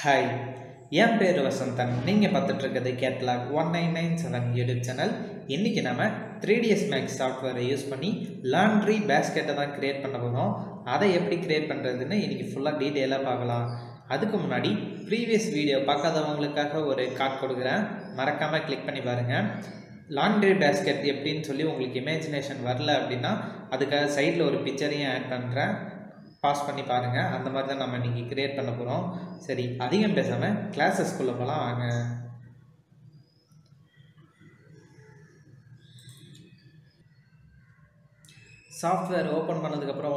हाय M पेर वसंतन नहीं पातटे catalogue 1997 YouTube channel इनकी नाम 3ds Max सॉफ्टवेयर यूस पड़ी लॉन्ड्री बास्केट दा क्रिएट पन्ना एप्पडी क्रिएट पण्णरदुन्नु इनकी फुल्ला डीटेल पाकलाम। अदुक्कु मुन्नाडी प्रीवियस वीडियो पाक्कादवंगलुक्काग ओरु कार्ड कोडुक्कुरेन मरक्काम क्लिक पण्णि पारुंगा। लॉन्ड्री बास्केट एप्पडिनु सोल्लि उंगलुक्कु इमेजिनेशन वरला अप्पडिना अदुक्कु साइडல ஒரு पिक्चரையும் ऐड पண்றேன் पास पड़ी पारें अंमारी नाम इनकी क्रिएट पड़पो। सर अधिकम पेसाम क्लासस् को वाँग साफ्टवेर ओपन पड़को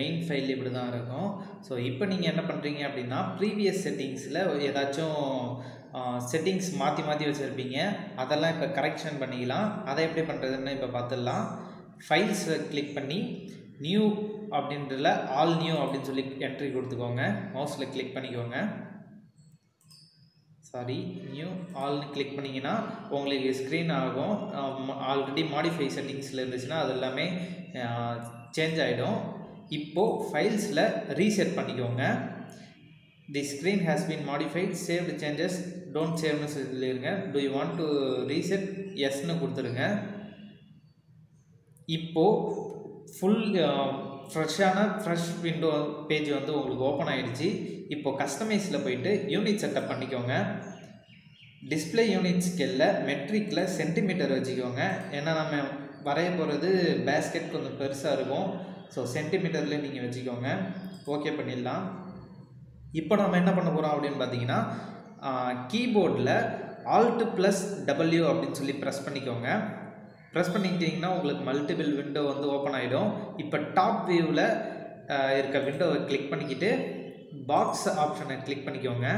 मेन फैल इप्डा सो इं पड़ी अब प्रीवियस सेटिंग्स एदाचिंग्स माற்றி माற்றி वचरपी अल करेक्शन पड़ा एप्ली पड़ेद इतना फाइल्स क्लिक पड़ी न्यू अब आल न्यू अब एंट्री को मौसल क्लिक पड़को सारी न्यू आल क्लिक पड़ीना उ स्क्रीन आगो आलरे मॉडिफाई सेटिंग्सा अमें चेंज आो फाइल्स रीसेट पड़को The screen has been modified, saved changes, don't save do you want to reset yes नु कुडुत्तुरुंगा। इप्पो फुल फ्रेशाना फ्रेश विंडो पेज वो ओपन आयिडुच्चु। इप्पो कस्टमाइज़ पोयिट्टु यूनिट सेटअप पण्णिक्कोंग। Display unit scale metric centimetre वेच्चुकोंग एना नाम वरैय पोरदु बास्केट कोंजम पेरुसा इरुक्कुम सो सेंटीमीटर नींगा वेच्चुकोंग ओके पण्णिडलाम। इप्पो नाम एन्ना पण्ण पोरोम अप्पडिनु पार्त्तींगन्ना कीबोर्डल Alt प्लस W अप्पडिनु सोल्लि प्रेस पण्णिक्कोंग। प्रेस पण्णिटिंगना उंगलुक्कु मल्टिपल विंडो वंदु ओपन आयिडुम। इप्पो टॉप व्यूवल इरुक्क विंडोवै क्लिक पण्णिट्टु बॉक्स ऑप्शन क्लिक पण्णिक्कोंगा।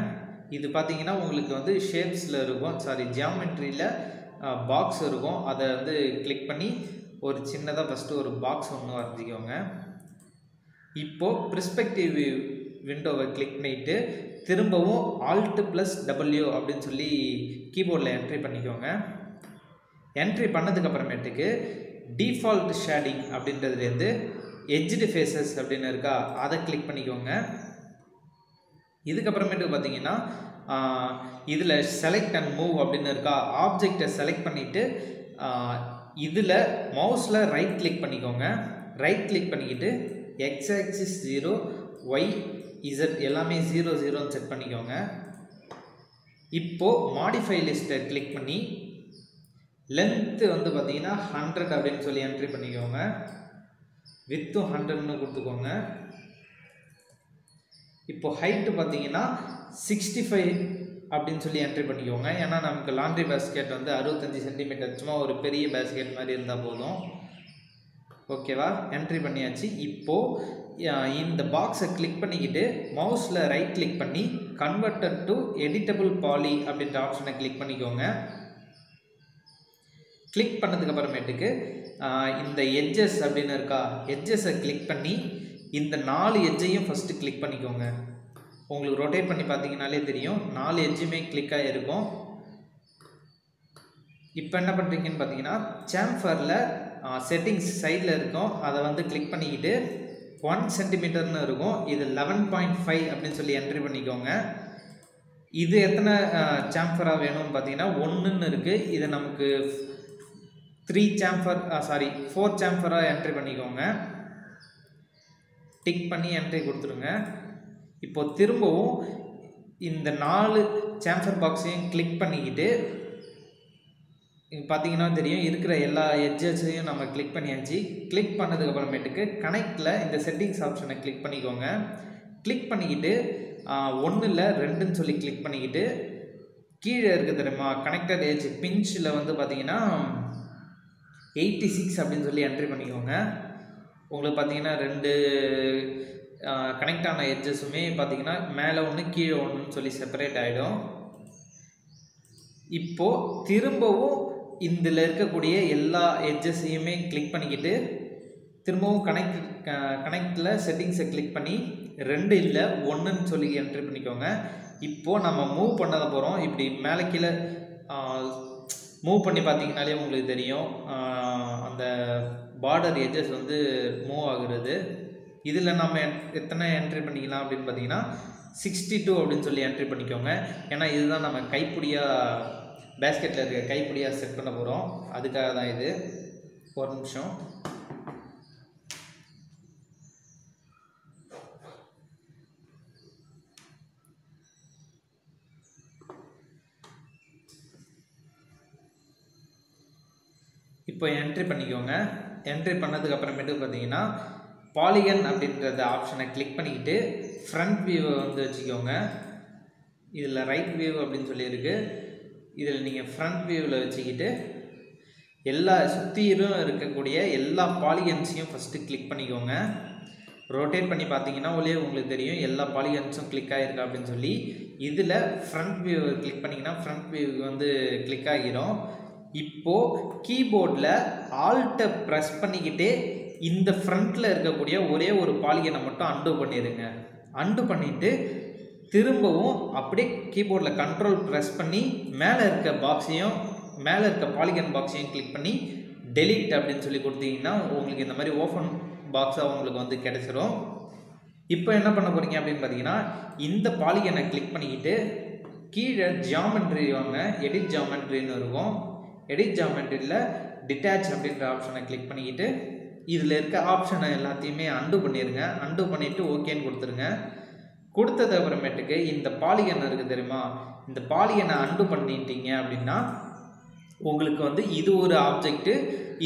इदु पार्त्तींगना उंगलुक्कु वंदु शेप्सல इरुक्कुम सॉरी जियोमेट्रीல बॉक्स इरुक्कुम अद वंदु क्लिक पण्णि और சின்னதா ஃபர்ஸ்ட் ஒரு பாக்ஸ் ஒன்னு வரைஞ்சிக்கோங்க। இப்போ பெர்ஸ்பெக்டிவ் வியூ விண்டோவை கிளிக் பண்ணிட்டு திரும்பவும் Alt + W அப்படினு சொல்லி கீபோர்ட்ல என்ட்ரி பண்ணிக்கோங்க। एंट्री पड़को डिफ़ॉल्ट शेडिंग अब एज्ड फेसेस अब क्लिक पड़को इतकमेट पाती सेलेक्ट एंड मूव अब ऑब्जेक्ट सेलेक्ट पड़े माउस राइट क्लिक पड़को राइट क्लिक पड़े एक्स एक्सिस जीरो वाई इज़ड एलामे जीरो जीरो सेट पड़को इप्पो मॉडिफाई लिस्ट क्लिक पड़ी लेंथ वो पाती 100 अब एंट्री पड़को वित् 100 को इो हईट पाती 65 अब एंट्री पड़को ऐसा नम्बर लॉन्ड्री बास्केट वो 65 सेंटीमीटर सूमा और बास्केट मारिदा ओकेवा एंट्री पड़ियाची। इो बॉक्स क्लिक पड़े माउसल राइट क्लिक पड़ी कन्वर्टेड टू एडिटेबल पॉली अब ऑप्शन क्लिक पड़को क्लिक पड़केमेटे एड्जस् अब एड्जस् क्लिक पड़ी नालू एज्जैயும் फर्स्ट क्लिक पड़को உங்களுக்கு रोटेट पड़ी पाती नालू एज्जुमे क्लिक इना पड़ी पाती चैम्फर सेटिंग्स साइड वो क्लिक पड़े 1 सेन्टीमीटर 11.5 अब एंट्री पड़को इत एतना चैम्फरा வேணும் பாத்தீங்கன்னா 1 இருக்கு। இது நமக்கு 3 சாம்பர் சாரி 4 சாம்பரா என்ட்ரி பண்ணிக்கோங்க। டிக் பண்ணி என்ட்ரி கொடுத்துருங்க। இப்போ திரும்பவும் இந்த 4 சாம்பர் பாக்ஸையும் கிளிக் பண்ணிக்கிட்டு பாத்தீங்கன்னா தெரியும் இருக்கிற எல்லா எட்ஜஸையும் நம்ம கிளிக் பண்ணியாச்சு। கிளிக் பண்ணதுக்கு அப்புறமேட்டுக்கு கனெக்ட்ல இந்த செட்டிங்ஸ் ஆப்ஷனை கிளிக் பண்ணிக்கோங்க। கிளிக் பண்ணிக்கிட்டு 1 இல்ல 2 ன்னு சொல்லி கிளிக் பண்ணிக்கிட்டு கீழ இருக்கு தெரியுமா கனெக்டட் எட்ஜ் பின்ச்ல வந்து பாத்தீங்கன்னா 86 अब एंट्री पड़को उ पाती रे कनेक्ट आना एड्जसुमे पाती मेल ओं की ओं सेपरेट आो तुरक एला एड्जसुमे क्लिक पड़े तुरंत कनेक्ट कनेक्ट सेटिंग्स क्लिक पड़ी रे ओन्नी एंट्री पड़को इो नाम मूव पड़ो इप्ली मेले की मूव पड़ी पाती अंत बार्डर एड्जस् वो मूव आगे இதில் நாம் எத்தனை என்ட்ரி பண்ணிக்கலாம் அப்படினு பார்த்தீங்கன்னா 62 அப்படினு சொல்லி என்ட்ரி பண்ணிக்கோங்க. ஏன்னா இதுதான் நம்ம கைப்பிடியா பேஸ்கெட்டில் இருக்க கைப்பிடியா செட் பண்ண போகிறோம், அதுக்காக தான் இது. ஒரு நிமிஷம், இப்போ என்ட்ரி பண்ணிக்கோங்க. என்ட்ரி பண்ணதுக்கு அப்புறமேட்டு பார்த்தீங்கன்னா பாலிகன் அப்படின்றது ஆப்ஷனை கிளிக் பண்ணிக்கிட்டு ஃப்ரண்ட் வியூவை வந்து வச்சுக்கோங்க. இதில் ரைட் வியூ அப்படின்னு சொல்லியிருக்கு, இதில் நீங்கள் ஃப்ரண்ட் வியூவில் வச்சுக்கிட்டு எல்லா சுற்றிலும் இருக்கக்கூடிய எல்லா பாலிகன்ஸையும் ஃபஸ்ட்டு கிளிக் பண்ணிக்கோங்க. ரொட்டேட் பண்ணி பார்த்தீங்கன்னா ஒளியே உங்களுக்கு தெரியும் எல்லா பாலிகன்ஸும் கிளிக் ஆகிருக்கா அப்படின்னு சொல்லி. இதில் ஃப்ரண்ட் வியூ கிளிக் பண்ணிங்கன்னா ஃப்ரண்ட் வியூ வந்து கிளிக் ஆகிரும். இப்போது கீபோர்டில் ஆல்ட்டை ப்ரெஸ் பண்ணிக்கிட்டே இந்த ஃப்ரண்ட்டில் இருக்கக்கூடிய ஒரே ஒரு பாலிகனை மட்டும் அன்டூ பண்ணிடுங்க. அன்டூ பண்ணிவிட்டு திரும்பவும் அப்படியே கீபோர்டில் கண்ட்ரோல் ப்ரெஸ் பண்ணி மேலே இருக்க பாக்ஸையும் மேலே இருக்க பாலிகன் பாக்ஸையும் கிளிக் பண்ணி டெலீட் அப்படின்னு சொல்லி கொடுத்தீங்கன்னா உங்களுக்கு இந்த மாதிரி ஓப்பன் பாக்ஸாக உங்களுக்கு வந்து கிடச்சிரும். இப்போ என்ன பண்ண போகிறீங்க அப்படின்னு பார்த்தீங்கன்னா இந்த பாலிகனை கிளிக் பண்ணிக்கிட்டு கீழே ஜியாமெண்ட்ரி வாங்க, எடிட் ஜியாமெண்ட்ரின்னு இருக்கும். எடிட் ஜியாமெண்ட்ரியில் டிட்டாச் அப்படின்ற ஆப்ஷனை கிளிக் பண்ணிக்கிட்டு இதில் இருக்க ஆப்ஷனை எல்லாத்தையுமே அன்டூ பண்ணிடுங்க. அன்டூ பண்ணிவிட்டு ஓகேன்னு கொடுத்துருங்க. கொடுத்தது அப்புறமேட்டுக்கு இந்த பாலிகன் இருக்குது தெரியுமா, இந்த பாலிகனை அன்டூ பண்ணிட்டீங்க அப்படின்னா உங்களுக்கு வந்து இது ஒரு ஆப்ஜெக்ட்டு,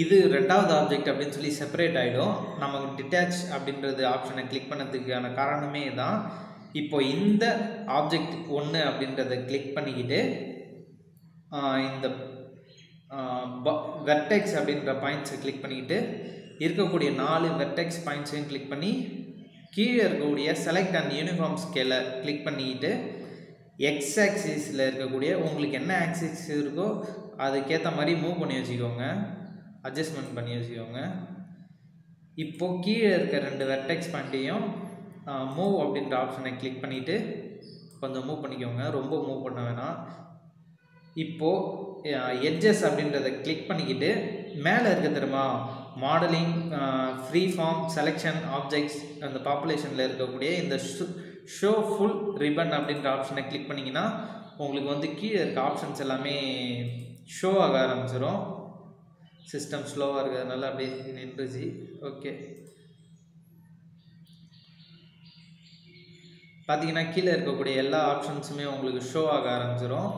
இது ரெண்டாவது ஆப்ஜெக்ட் அப்படின்னு சொல்லி செப்பரேட் ஆகிடும். நமக்கு டிட்டாச் அப்படின்றது ஆப்ஷனை கிளிக் பண்ணதுக்கான காரணமே தான். இப்போ இந்த ஆப்ஜெக்ட் ஒன்று அப்படின்றத கிளிக் பண்ணிக்கிட்டு இந்த வெர்டெக்ஸ் அப்படின்ற பாயிண்ட்ஸை கிளிக் பண்ணிக்கிட்டு இருக்கக்கூடிய 4 வெர்டெக்ஸ் பாயிண்ட்ஸையும் கிளிக் பண்ணி கீழே இருக்கக்கூடிய செலக்ட் அண்ட் யூனிஃபார்ம் ஸ்கேலை கிளிக் பண்ணிக்கிட்டு எக்ஸ் ஆக்சிஸில் இருக்கக்கூடிய உங்களுக்கு என்ன ஆக்சிஸ் இருக்கோ அதுக்கேற்ற மாதிரி மூவ் பண்ணி வச்சுக்கோங்க, அட்ஜஸ்ட்மெண்ட் பண்ணி வச்சுக்கோங்க. இப்போது கீழே இருக்க 2 வெர்டெக்ஸ் பாயிண்ட்டையும் மூவ் அப்படின்ற ஆப்ஷனை கிளிக் பண்ணிவிட்டு கொஞ்சம் மூவ் பண்ணிக்கோங்க, ரொம்ப மூவ் பண்ண வேணாம். இப்போது எட்ஜஸ் அப்படின்றத கிளிக் பண்ணிக்கிட்டு மேலே இருக்க தெரியுமா modelling, free form, selection, objects அந்த பாப்புலேஷனில் இருக்கக்கூடிய இந்த ஷோ ஃபுல் ரிப்பன் அப்படின்ற ஆப்ஷனை கிளிக் பண்ணிங்கன்னா உங்களுக்கு வந்து கீழே இருக்க ஆப்ஷன்ஸ் எல்லாமே ஷோ ஆக ஆரம்பிச்சிடும். சிஸ்டம் ஸ்லோவாக இருக்கிறதுனால அப்படியே நின்றுச்சு. ஓகே, பார்த்தீங்கன்னா கீழே இருக்கக்கூடிய எல்லா ஆப்ஷன்ஸுமே உங்களுக்கு ஷோ ஆக ஆரம்பிச்சிடும்.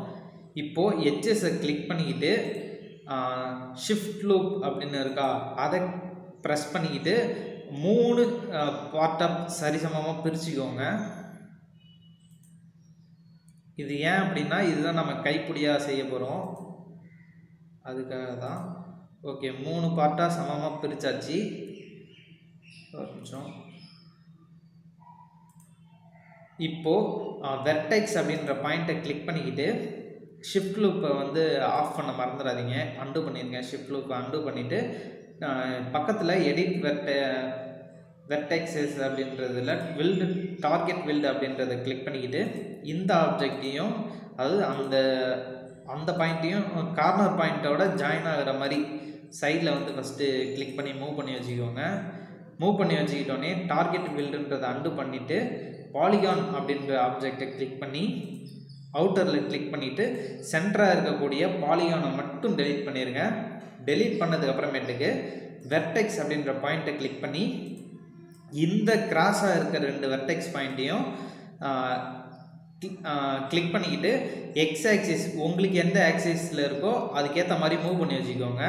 இப்போது எட்ஜஸை கிளிக் பண்ணிக்கிட்டு ஷிஃப்ட் லூப் அப்படின்னு இருக்கா அதை ப்ரெஸ் பண்ணிக்கிட்டு 3 பார்ட்டாக சரிசமமாக பிரிச்சுக்கோங்க. இது ஏன் அப்படின்னா இதுதான் நம்ம கைப்பிடியாக செய்ய போகிறோம், அதுக்காக தான். ஓகே, 3 பார்ட்டாக சமமாக பிரித்தாச்சு. ஒரு நிமிஷம், இப்போது வெர்டெக்ஸ் அப்படின்ற பாயிண்ட்டை கிளிக் பண்ணிக்கிட்டு ஷிஃப்ட் லூப்பை வந்து ஆஃப் பண்ண மறந்துடாதீங்க, அன்டூ பண்ணிடுங்க. ஷிஃப்ட் லூப்பை அன்டூ பண்ணிவிட்டு பக்கத்தில் எடிட் வெர்டெக்ஸஸ் அப்படின்றதில் வில்டு டார்கெட் வில்டு அப்படின்றத கிளிக் பண்ணிக்கிட்டு இந்த ஆப்ஜெக்டையும் அதாவது அந்த பாயிண்ட்டையும் கார்னர் பாயிண்ட்டோட ஜாயின் ஆகிற மாதிரி சைடில் வந்து ஃபஸ்ட்டு கிளிக் பண்ணி மூவ் பண்ணி வச்சுக்கோங்க. மூவ் பண்ணி வச்சுக்கிட்டோன்னே டார்கெட் வில்டுன்றதை அன்டூ பண்ணிவிட்டு பாலிகான் அப்படின்ற ஆப்ஜெக்டை கிளிக் பண்ணி அவுட்டரில் கிளிக் பண்ணிவிட்டு சென்டராக இருக்கக்கூடிய பாலிகானை மட்டும் டெலீட் பண்ணிடுங்க. டெலீட் பண்ணதுக்கப்புறமேட்டுக்கு வெர்டெக்ஸ் அப்படின்ற பாயிண்ட்டை கிளிக் பண்ணி இந்த கிராஸாக இருக்கிற 2 வெர்டெக்ஸ் பாயிண்ட்டையும் கிளிக் பண்ணிக்கிட்டு எக்ஸ் ஆக்சிஸ் உங்களுக்கு எந்த ஆக்சிஸில் இருக்கோ அதுக்கேற்ற மாதிரி மூவ் பண்ணி வச்சுக்கோங்க.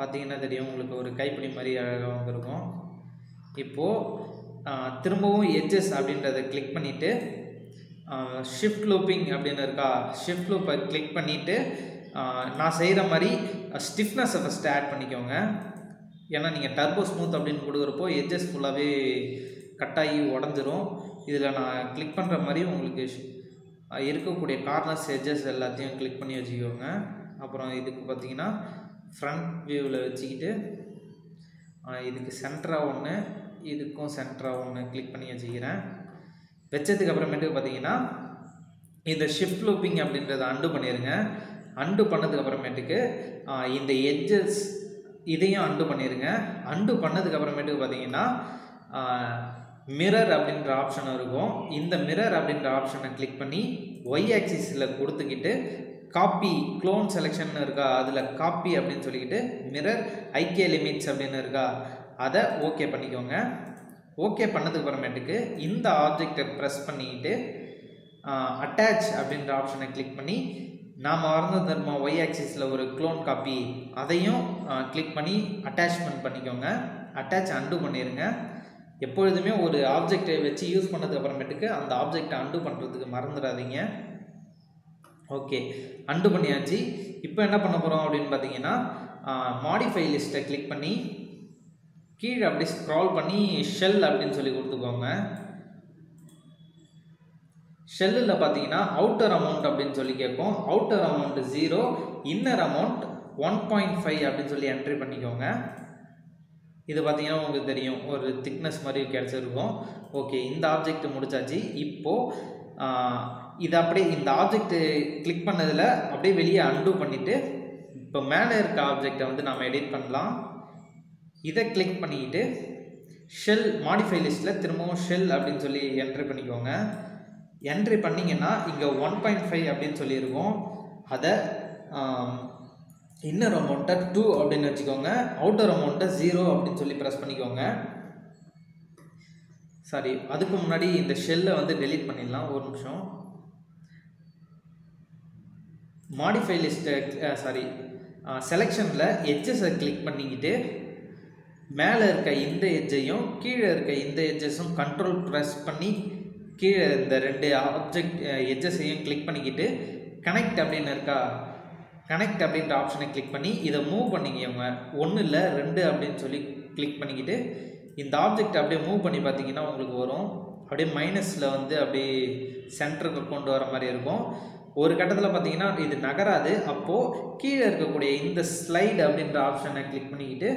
பார்த்தீங்கன்னா தெரியும் உங்களுக்கு ஒரு கைப்பிடி மாதிரி அழகாக வந்துருக்கும். இப்போது திரும்பவும் எட்ஜஸ் அப்படின்றத கிளிக் பண்ணிவிட்டு ஷிஃப்ட் லூப்பிங் அப்படின்னு இருக்கா ஷிஃப்ட் லூப்பை கிளிக் பண்ணிவிட்டு நான் செய்கிற மாதிரி ஸ்டிஃப்னஸை ஃபஸ்ட்டு ஆட் பண்ணிக்கோங்க. ஏன்னா நீங்கள் டர்போ ஸ்மூத் அப்படின்னு கொடுக்குறப்போ எட்ஜஸ் ஃபுல்லாகவே கட்டாகி உடஞ்சிரும். இதில் நான் கிளிக் பண்ணுற மாதிரி உங்களுக்கு இருக்கக்கூடிய கார்னர்ஸ் எட்ஜஸ் எல்லாத்தையும் கிளிக் பண்ணி வச்சுக்கோங்க. அப்புறம் இதுக்கு பார்த்தீங்கன்னா ஃப்ரண்ட் வியூவில் வச்சுக்கிட்டு இதுக்கு சென்டராக ஒன்று இதுக்கும் சென்டராக ஒன்று கிளிக் பண்ணி வச்சுக்கிறேன். வச்சதுக்கு அப்புறமேட்டுக்கு பார்த்தீங்கன்னா இந்த ஷிஃப்ட் லூப்பிங் அப்படின்றத அன்டூ பண்ணிடுங்க. அன்டூ பண்ணதுக்கப்புறமேட்டுக்கு இந்த எட்ஜஸ் இதையும் அண்டு பண்ணிருங்க. அண்டு பண்ணதுக்கு அப்புறமேட்டு பாத்தீங்கன்னா மிரர் அப்படிங்கற ஆப்ஷன் இருக்கும். இந்த மிரர் அப்படிங்கற ஆப்ஷனை கிளிக் பண்ணி y ஆக்சிஸ்ல கொடுத்துக்கிட்டு காப்பி க்ளோன் செலெக்ஷன் இருக்கா அதில் காப்பி அப்படின்னு சொல்லிக்கிட்டு மிரர் ஐகே லிமிட்ஸ் அப்படின்னு இருக்கா அதை ஓகே பண்ணிக்கோங்க. ஓகே பண்ணதுக்கு அப்புறமேட்டுக்கு இந்த ஆப்ஜெக்டை ப்ரெஸ் பண்ணிக்கிட்டு அட்டாச் அப்படின்ற ஆப்ஷனை கிளிக் பண்ணி நாம் வரைந்த தர்மா ஒய் ஆக்சிஸில் ஒரு க்ளோன் காப்பி அதையும் கிளிக் பண்ணி அட்டாச்மெண்ட் பண்ணிக்கோங்க. அட்டாச் அண்டு பண்ணிடுங்க. எப்பொழுதுமே ஒரு ஆப்ஜெக்டை வச்சு யூஸ் பண்ணதுக்கு அப்புறமேட்டுக்கு அந்த ஆப்ஜெக்டை அண்டு பண்ணுறதுக்கு மறந்துடாதீங்க. ஓகே, அண்டு பண்ணியாச்சு. இப்போ என்ன பண்ண போகிறோம் அப்படின்னு பார்த்தீங்கன்னா மாடிஃபை லிஸ்ட்டை கிளிக் பண்ணி கீழே அப்படி ஸ்க்ரால் பண்ணி ஷெல் அப்படின்னு சொல்லி கொடுத்துக்கோங்க. ஷெல்லில் பார்த்தீங்கன்னா அவுட்டர் அமௌண்ட் அப்படின்னு சொல்லி கேட்போம். அவுட்டர் அமௌண்ட் 0, இன்னர் அமௌண்ட் 1.5 அப்படின்னு சொல்லி என்ட்ரி பண்ணிக்கோங்க. இது பார்த்தீங்கன்னா உங்களுக்கு தெரியும் ஒரு திக்னஸ் மாதிரி கிடச்சிருக்கும். ஓகே, இந்த ஆப்ஜெக்ட் முடிச்சாச்சு. இப்போது இது அப்படியே இந்த ஆப்ஜெக்ட் கிளிக் பண்ணதில் அப்படியே வெளியே அன்டூ பண்ணிவிட்டு இப்போ மேலே இருக்க ஆப்ஜெக்டை வந்து நாம் எடிட் பண்ணலாம். இதை கிளிக் பண்ணிக்கிட்டு ஷெல் மாடிஃபை லிஸ்ட்டில் திரும்பவும் ஷெல் அப்படின்னு சொல்லி என்ட்ரி பண்ணிக்கோங்க. என்ட்ரி பண்ணிங்கன்னா இங்கே 1.5 அப்படின்னு சொல்லியிருக்கோம். அதை இன்னர் அமௌண்ட்டை 2 அப்படின்னு வச்சுக்கோங்க. அவுட்டர் அமௌண்ட்டை 0 அப்படின்னு சொல்லி ப்ரெஸ் பண்ணிக்கோங்க. சாரி, அதுக்கு முன்னாடி இந்த ஷெல்லை வந்து டெலீட் பண்ணிடலாம். ஒரு நிமிஷம். மாடிஃபை லிஸ்ட்டை சாரி செலெக்ஷனில் எட்ஜஸை கிளிக் பண்ணிக்கிட்டு மேலே இருக்க இந்த எட்ஜையும் கீழே இருக்க இந்த எட்ஜஸும் கண்ட்ரோல் ப்ரெஸ் பண்ணி கீழே இந்த ரெண்டு ஆப்ஜெக்ட் எட்ஜஸையும் கிளிக் பண்ணிக்கிட்டு கனெக்ட் அப்படின்னு இருக்கா கனெக்ட் அப்படின்ற ஆப்ஷனை கிளிக் பண்ணி இதை மூவ் பண்ணிக்கோங்க. 1 இல்லை 2 அப்படின்னு சொல்லி கிளிக் பண்ணிக்கிட்டு இந்த ஆப்ஜெக்ட் அப்படியே மூவ் பண்ணி பார்த்தீங்கன்னா உங்களுக்கு வரும். அப்படியே மைனஸில் வந்து அப்படியே சென்டருக்கு கொண்டு வர மாதிரி இருக்கும். ஒரு கட்டத்தில் பார்த்தீங்கன்னா இது நகராது. அப்போது கீழே இருக்கக்கூடிய இந்த ஸ்லைடு அப்படின்ற ஆப்ஷனை கிளிக் பண்ணிக்கிட்டு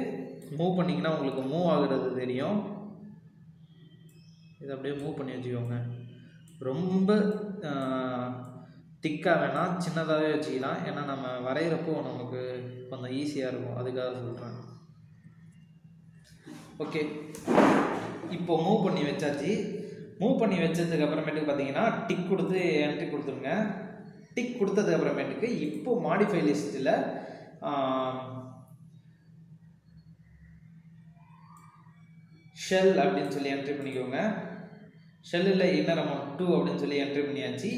மூவ் பண்ணிங்கன்னா உங்களுக்கு மூவ் ஆகுறது தெரியும். இதை அப்படியே மூவ் பண்ணி வச்சுக்கோங்க. ரொம்ப திக்காக வேணாம், சின்னதாகவே வச்சுக்கலாம். ஏன்னா நம்ம வரைகிறப்போ நமக்கு கொஞ்சம் ஈஸியாக இருக்கும், அதுக்காக சொல்கிறேன். ஓகே, இப்போ மூவ் பண்ணி வச்சாச்சு. மூவ் பண்ணி வச்சதுக்கு அப்புறமேட்டுக்கு பார்த்தீங்கன்னா டிக் கொடுத்து என்ட்ரி கொடுத்துருங்க. டிக் கொடுத்தது அப்புறமேட்டுக்கு இப்போது மாடிஃபை லிஸ்ட்டில் ஷெல் அப்படின்னு சொல்லி என்ட்ரி பண்ணிக்கோங்க. ஷெல்லில் இன்னர் அமௌண்ட் 2 அப்படின்னு சொல்லி என்ட்ரி பண்ணியாச்சு.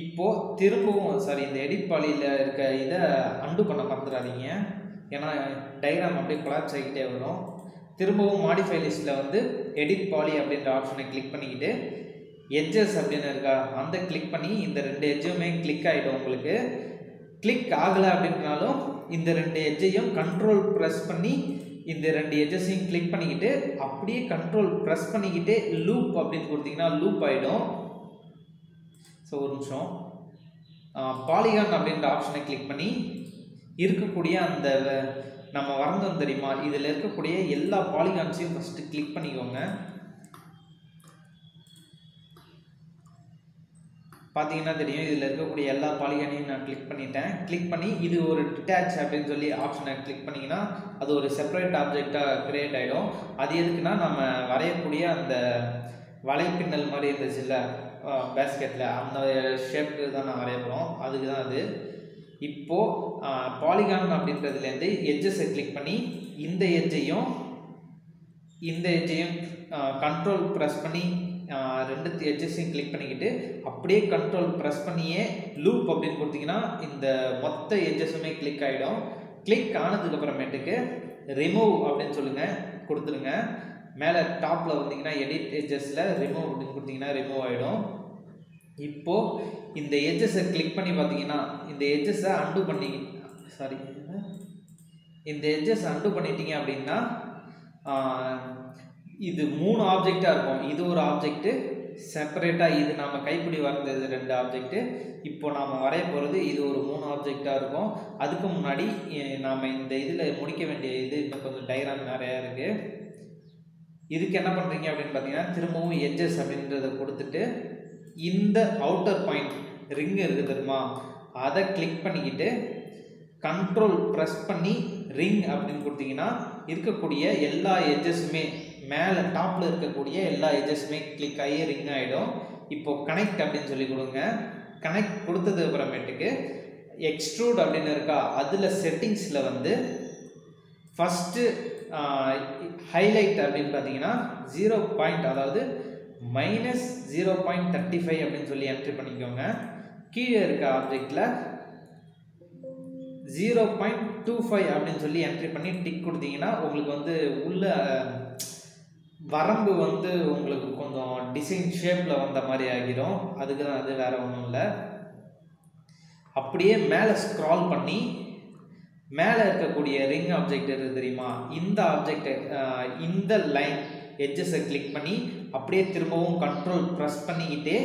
இப்போது திரும்பவும் சாரி இந்த எடிட் பாலியில் இருக்க இதை அண்டு பண்ண மறந்துடாதீங்க. ஏன்னா டைராம் அப்படியே கொலாப்ஸ் ஆகிக்கிட்டே வரும். திரும்பவும் மாடிஃபை லிஸ்ட்டில் வந்து எடிட் பாலி அப்படின்ற ஆப்ஷனை கிளிக் பண்ணிக்கிட்டு எட்ஜஸ் அப்படின்னு இருக்கா அந்த கிளிக் பண்ணி இந்த ரெண்டு எட்ஜுமே கிளிக் ஆகிடும். உங்களுக்கு கிளிக் ஆகலை அப்படின்னாலும் இந்த ரெண்டு எட்ஜையும் கண்ட்ரோல் ப்ரெஸ் பண்ணி இந்த ரெண்டு எட்ஜஸையும் கிளிக் பண்ணிக்கிட்டு அப்படியே கண்ட்ரோல் ப்ரெஸ் பண்ணிக்கிட்டு லூப் அப்படின்னு கொடுத்தீங்கன்னா லூப் ஆகிடும். ஸோ ஒரு நிமிஷம். பாலிகான் அப்படின்ற ஆப்ஷனை கிளிக் பண்ணி இருக்கக்கூடிய அந்த நம்ம வரைஞ்சோம் தெரியுமா இதில் இருக்கக்கூடிய எல்லா பாலிகான்ஸையும் ஃபஸ்ட்டு கிளிக் பண்ணிக்கோங்க. பார்த்தீங்கன்னா தெரியும் இதில் இருக்கக்கூடிய எல்லா பாலிகானையும் நான் கிளிக் பண்ணிட்டேன். கிளிக் பண்ணி இது ஒரு டிட்டாச் அப்படின்னு சொல்லி ஆப்ஷனை கிளிக் பண்ணிங்கன்னா அது ஒரு செப்பரேட் ஆப்ஜெக்டாக க்ரியேட் ஆகிடும். அது எதுக்குன்னா நம்ம வரையக்கூடிய அந்த வலைப்பின்னல் மாதிரி இருந்துச்சுல்ல பேஸ்கெட்டில் அந்த ஷேப்புக்கு தான் நான் வரையப்போகிறோம், அதுக்கு தான் அது. இப்போது பாலிகான் அப்படின்றதுலேருந்து எட்ஜஸை கிளிக் பண்ணி இந்த எட்ஜையும் கண்ட்ரோல் ப்ரெஸ் பண்ணி ரெண்டு எட்ஜஸையும் கிளிக் பண்ணிக்கிட்டு அப்படியே கண்ட்ரோல் ப்ரெஸ் பண்ணியே லூப் அப்படின்னு கொடுத்தீங்கன்னா இந்த மொத்த எட்ஜஸுமே கிளிக் ஆகிடும். கிளிக் ஆனதுக்கப்புறமேட்டுக்கு ரிமூவ் அப்படின்னு சொல்லுங்கள் கொடுத்துருங்க. மேலே டாப்பில் வந்தீங்கன்னா எடிட் எட்ஜஸில் ரிமூவ் அப்படின்னு கொடுத்தீங்கன்னா ரிமூவ் ஆகிடும். இப்போது இந்த எட்ஜஸை கிளிக் பண்ணி பார்த்தீங்கன்னா இந்த எட்ஜஸை அண்டு பண்ணி சாரி இந்த எட்ஜஸ் அண்டு பண்ணிட்டீங்க அப்படின்னா இது 3 ஆப்ஜெக்டாக இருக்கும். இது ஒரு ஆப்ஜெக்ட்டு செப்பரேட்டாக, இது நம்ம கைப்பிடி வரைஞ்சது 2 ஆப்ஜெக்ட்டு, இப்போ நாம் வரைய போகிறது இது ஒரு 3 ஆப்ஜெக்டாக இருக்கும். அதுக்கு முன்னாடி நாம் இந்த இதில் முடிக்க வேண்டிய இது இன்னும் கொஞ்சம் டைராம் நிறையா இருக்குது. இதுக்கு என்ன பண்ணுறீங்க அப்படின்னு பார்த்தீங்கன்னா திரும்பவும் எட்ஜஸ் அப்படின்றத கொடுத்துட்டு இந்த அவுட்டர் பாயிண்ட் ரிங் இருக்குது தெரியுமா அதை கிளிக் பண்ணிக்கிட்டு कंट्रोल प्रेस पन्नी रिंग அப்படினு கொடுத்தீங்கன்னா இருக்கக்கூடிய எல்லா எட்ஜஸ்மே மேல டாப்ல இருக்கக்கூடிய எல்லா எட்ஜஸ்மே கிளிக் ஆகி ரிங் ஆயிடும் இப்போ கனெக்ட் அப்படினு சொல்லி கொடுங்க கனெக்ட் கொடுத்தது அப்புறமேட்டுக்கு எக்ஸ்ட்ரூட் அப்படின இருக்கா அதுல செட்டிங்ஸ்ல வந்து फर्स्ट हाईलाइट அப்படினு பாத்தீங்கன்னா 0. அதாவது -0.35 அப்படினு சொல்லி என்ட்ரி பண்ணிக்கோங்க கீழ இருக்க ஆப்ஜெக்ட்ல 0.25 அப்படினு சொல்லி என்ட்ரி பண்ணி டிக் கொடுத்தீங்கன்னா உங்களுக்கு வந்து உள்ள வரம்பு வந்து உங்களுக்கு கொஞ்சம் டிசைன் ஷேப்ல வந்த மாதிரி ஆகிரும் அதுக்கு தான் அது வேற ஒண்ணும் இல்ல அப்படியே மேலே ஸ்க்ரால் பண்ணி மேலே இருக்க கூடிய ரிங் ஆப்ஜெக்ட் இருக்கு தெரியுமா இந்த ஆப்ஜெக்ட் இந்த லைன் எட்ஜஸ் கிளிக் பண்ணி அப்படியே திரும்பவும் கண்ட்ரோல் பிரஸ் பண்ணிக்கிட்டே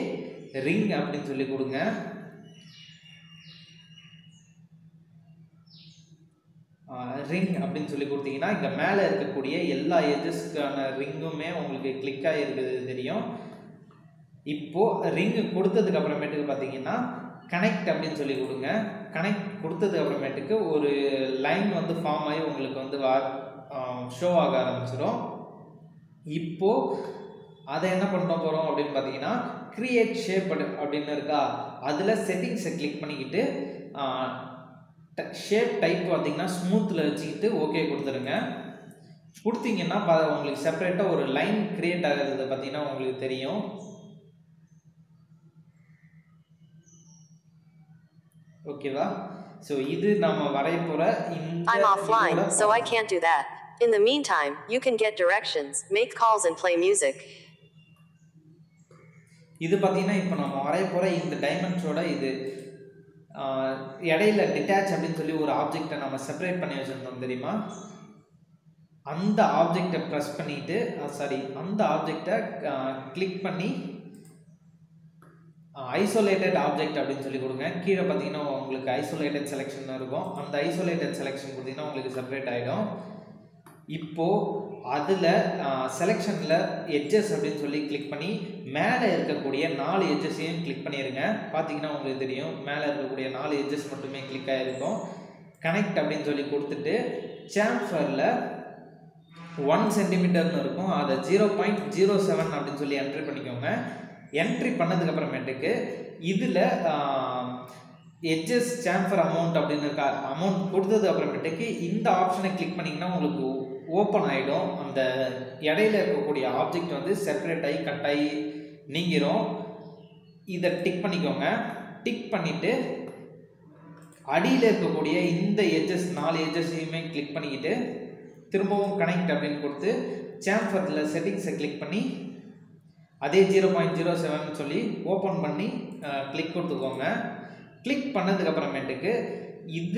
ரிங் அப்படினு சொல்லி கொடுங்க रिंग अब मेल एड्जस्कान रिंगुमे क्लिक रिंग को पाती कनेक्ट अब कनेक्ट को और लाइन वो फॉर्म आई उ शो आग आरमचर इो पड़ो अब पाती क्रिएट शेप अब सेटिंग्स क्लिक पड़े शेप टाइप पाती स्मूथ वचिक्कु ओके कुडुत्तुरुंगा उंगलुक्कु सेपरेटा और लाइन क्रिएट आगुदु पातीना उंगलुक्कु तेरियुम ओकेवा सो इदु नाम वरैपोर I'm offline so I can't do that in the meantime you can get directions make calls and play music इदु पातीना इप्पो नाम वरैपोर इंद डायमंड्स ओड इदु इடையில டிட்டாச் அப்படினு சொல்லி ஒரு ஆப்ஜெக்ட்ட நாம செப்பரேட் பண்ணி வச்சிருந்தோம் தெரியுமா அந்த ஆப்ஜெக்ட்ட பிரஸ் பண்ணிட்டு சாரி அந்த ஆப்ஜெக்ட்ட கிளிக் பண்ணி ஐசோலேட்டட் ஆப்ஜெக்ட் அப்படினு சொல்லி கொடுங்க கீழ பாத்தீங்கன்னா உங்களுக்கு ஐசோலேட்டட் செலக்ஷன் இருக்கும் அந்த ஐசோலேட்டட் செலக்ஷன் கொடுத்தீங்கன்னா உங்களுக்கு செப்பரேட் ஆயிடும் இப்போ அதுல செலக்ஷன்ல எட்ஜஸ் அப்படினு சொல்லி கிளிக் பண்ணி மேல இருக்க கூடிய நாலு எட்ஜஸையும் கிளிக் பண்ணிருங்க பாத்தீங்கன்னா உங்களுக்கு தெரியும் மேல இருக்க கூடிய நாலு எட்ஜஸ் மட்டுமே கிளிக் ஆயிருக்கும் கனெக்ட் அப்படினு சொல்லி கொடுத்துட்டு சாம்ஃபர்ல 1 cm னு இருக்கும் அத 0.07 அப்படினு சொல்லி என்ட்ரி பண்ணிக்கோங்க என்ட்ரி பண்ணதுக்கு அப்புறமேட்டுக்கு இதுல எட்ஜஸ் சாம்ஃபர் அமௌண்ட் அப்படினு இருக்கா அமௌண்ட் கொடுத்தது அப்புறமேட்டுக்கு இந்த ஆப்ஷனை கிளிக் பண்ணீங்கன்னா உங்களுக்கு ओपन आइडों अंद इடையில இருக்கக்கூடிய ஆப்ஜெக்ட் வந்து செப்பரேட் ஆகி கட் ஆகி நீங்கிரும் இத டிக் பண்ணிக்கோங்க டிக் பண்ணிட்டு அடியில இருக்கக்கூடிய இந்த எட்ஜஸ் நாலு எட்ஜஸையுமே கிளிக் பண்ணிட்டு திரும்பவும் கனெக்ட் அப்படினு கொடுத்து சாம்ஃபர்ல செட்டிங்ஸ் கிளிக் பண்ணி அதே 0.07 னு சொல்லி ஓபன் பண்ணி கிளிக் கொடுத்துக்கோங்க கிளிக் பண்ணதுக்கு அப்புறமேட்டுக்கு इत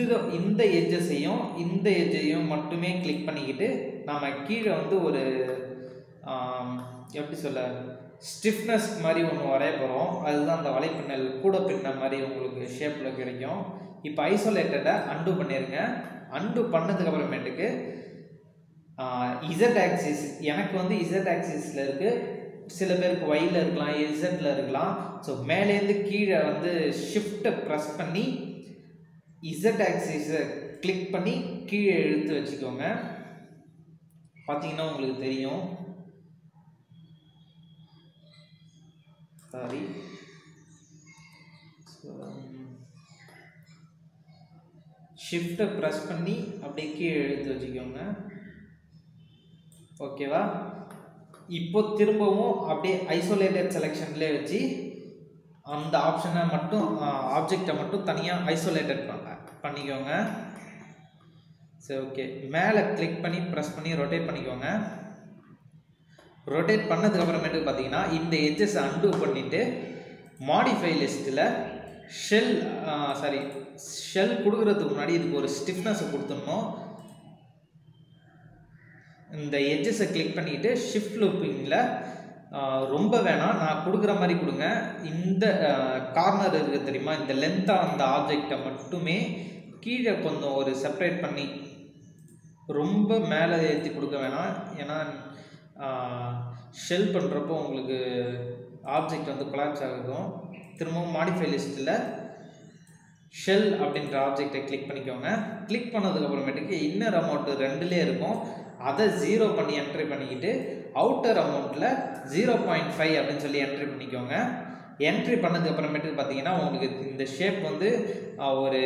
एड्जसैम मटमें क्लिक पड़े नाम की स्टिफन मारे वरपो अदा वलेपिन्नल कूड़ पिन्ना मारे शेप कैसोलेटड अंडू पड़ी अंडू पड़मेटे इज़ेड एक्सिस इज़ेड एक्सिस சில பேருக்கு y ல இருக்கலாம் z ல இருக்கலாம் சோ மேலே இருந்து கீழ வந்து ஷிஃப்ட் பிரஸ் பண்ணி z ஆக்சிஸ் கிளிக் பண்ணி கீழ இழுத்து வச்சுக்கோங்க பாத்தீங்கன்னா உங்களுக்கு தெரியும் சாரி ஷிஃப்ட் பிரஸ் பண்ணி அப்படியே கீழ இழுத்து வச்சுக்கோங்க ஓகேவா இப்போ திரும்பவும் அப்படியே ஐசோலேட்டட் செலக்ஷன்லயே வெச்சி அந்த ஆப்ஷனை மட்டும் ஆப்ஜெக்ட்ட மட்டும் தனியா ஐசோலேட்டட் பண்ணிக்கோங்க சரி ஓகே மேலே கிளிக் பண்ணி பிரஸ் பண்ணி ரொட்டேட் பண்ணிக்கோங்க ரொட்டேட் பண்ணதுக்கு அப்புறமேட்டு பாத்தீங்கன்னா இந்த எட்ஜஸ் அன்டு பண்ணிட்டு மாடிஃபை லிஸ்ட்ல ஷெல் சாரி ஷெல் குடுக்குறதுக்கு முன்னாடி இதுக்கு ஒரு ஸ்டிஃப்னஸ் கொடுத்துறணும் एड्जस क्लिक पड़े शिफ्ट लूपिंग रोम वेणा ना कुछ मारे कोर्नर लेंत आब्जेक्ट मटमें की कुछ सेपरेट पड़ी रोम मेल एती शेल पड़ेपो उ आब्जेक्ट वो कोलैप्स आगे तुरंत मॉडिफाई लिस्ट shell அப்படிங்கற ஆப்ஜெக்ட்டை கிளிக் பண்ணிக்கோங்க. கிளிக் பண்ணதுக்கு அப்புறமேட்டுக்கு இன்னர் அமௌண்ட் 2லே இருக்கும், அதை 0 பண்ணி என்ட்ரி பண்ணிக்கிட்டு அவுட்டர் அமௌண்ட்ல 0.5 அப்படினு சொல்லி என்ட்ரி பண்ணிக்கோங்க. என்ட்ரி பண்ணதுக்கு அப்புறமேட்டுக்கு பாத்தீங்கன்னா உங்களுக்கு இந்த ஷேப் வந்து ஒரு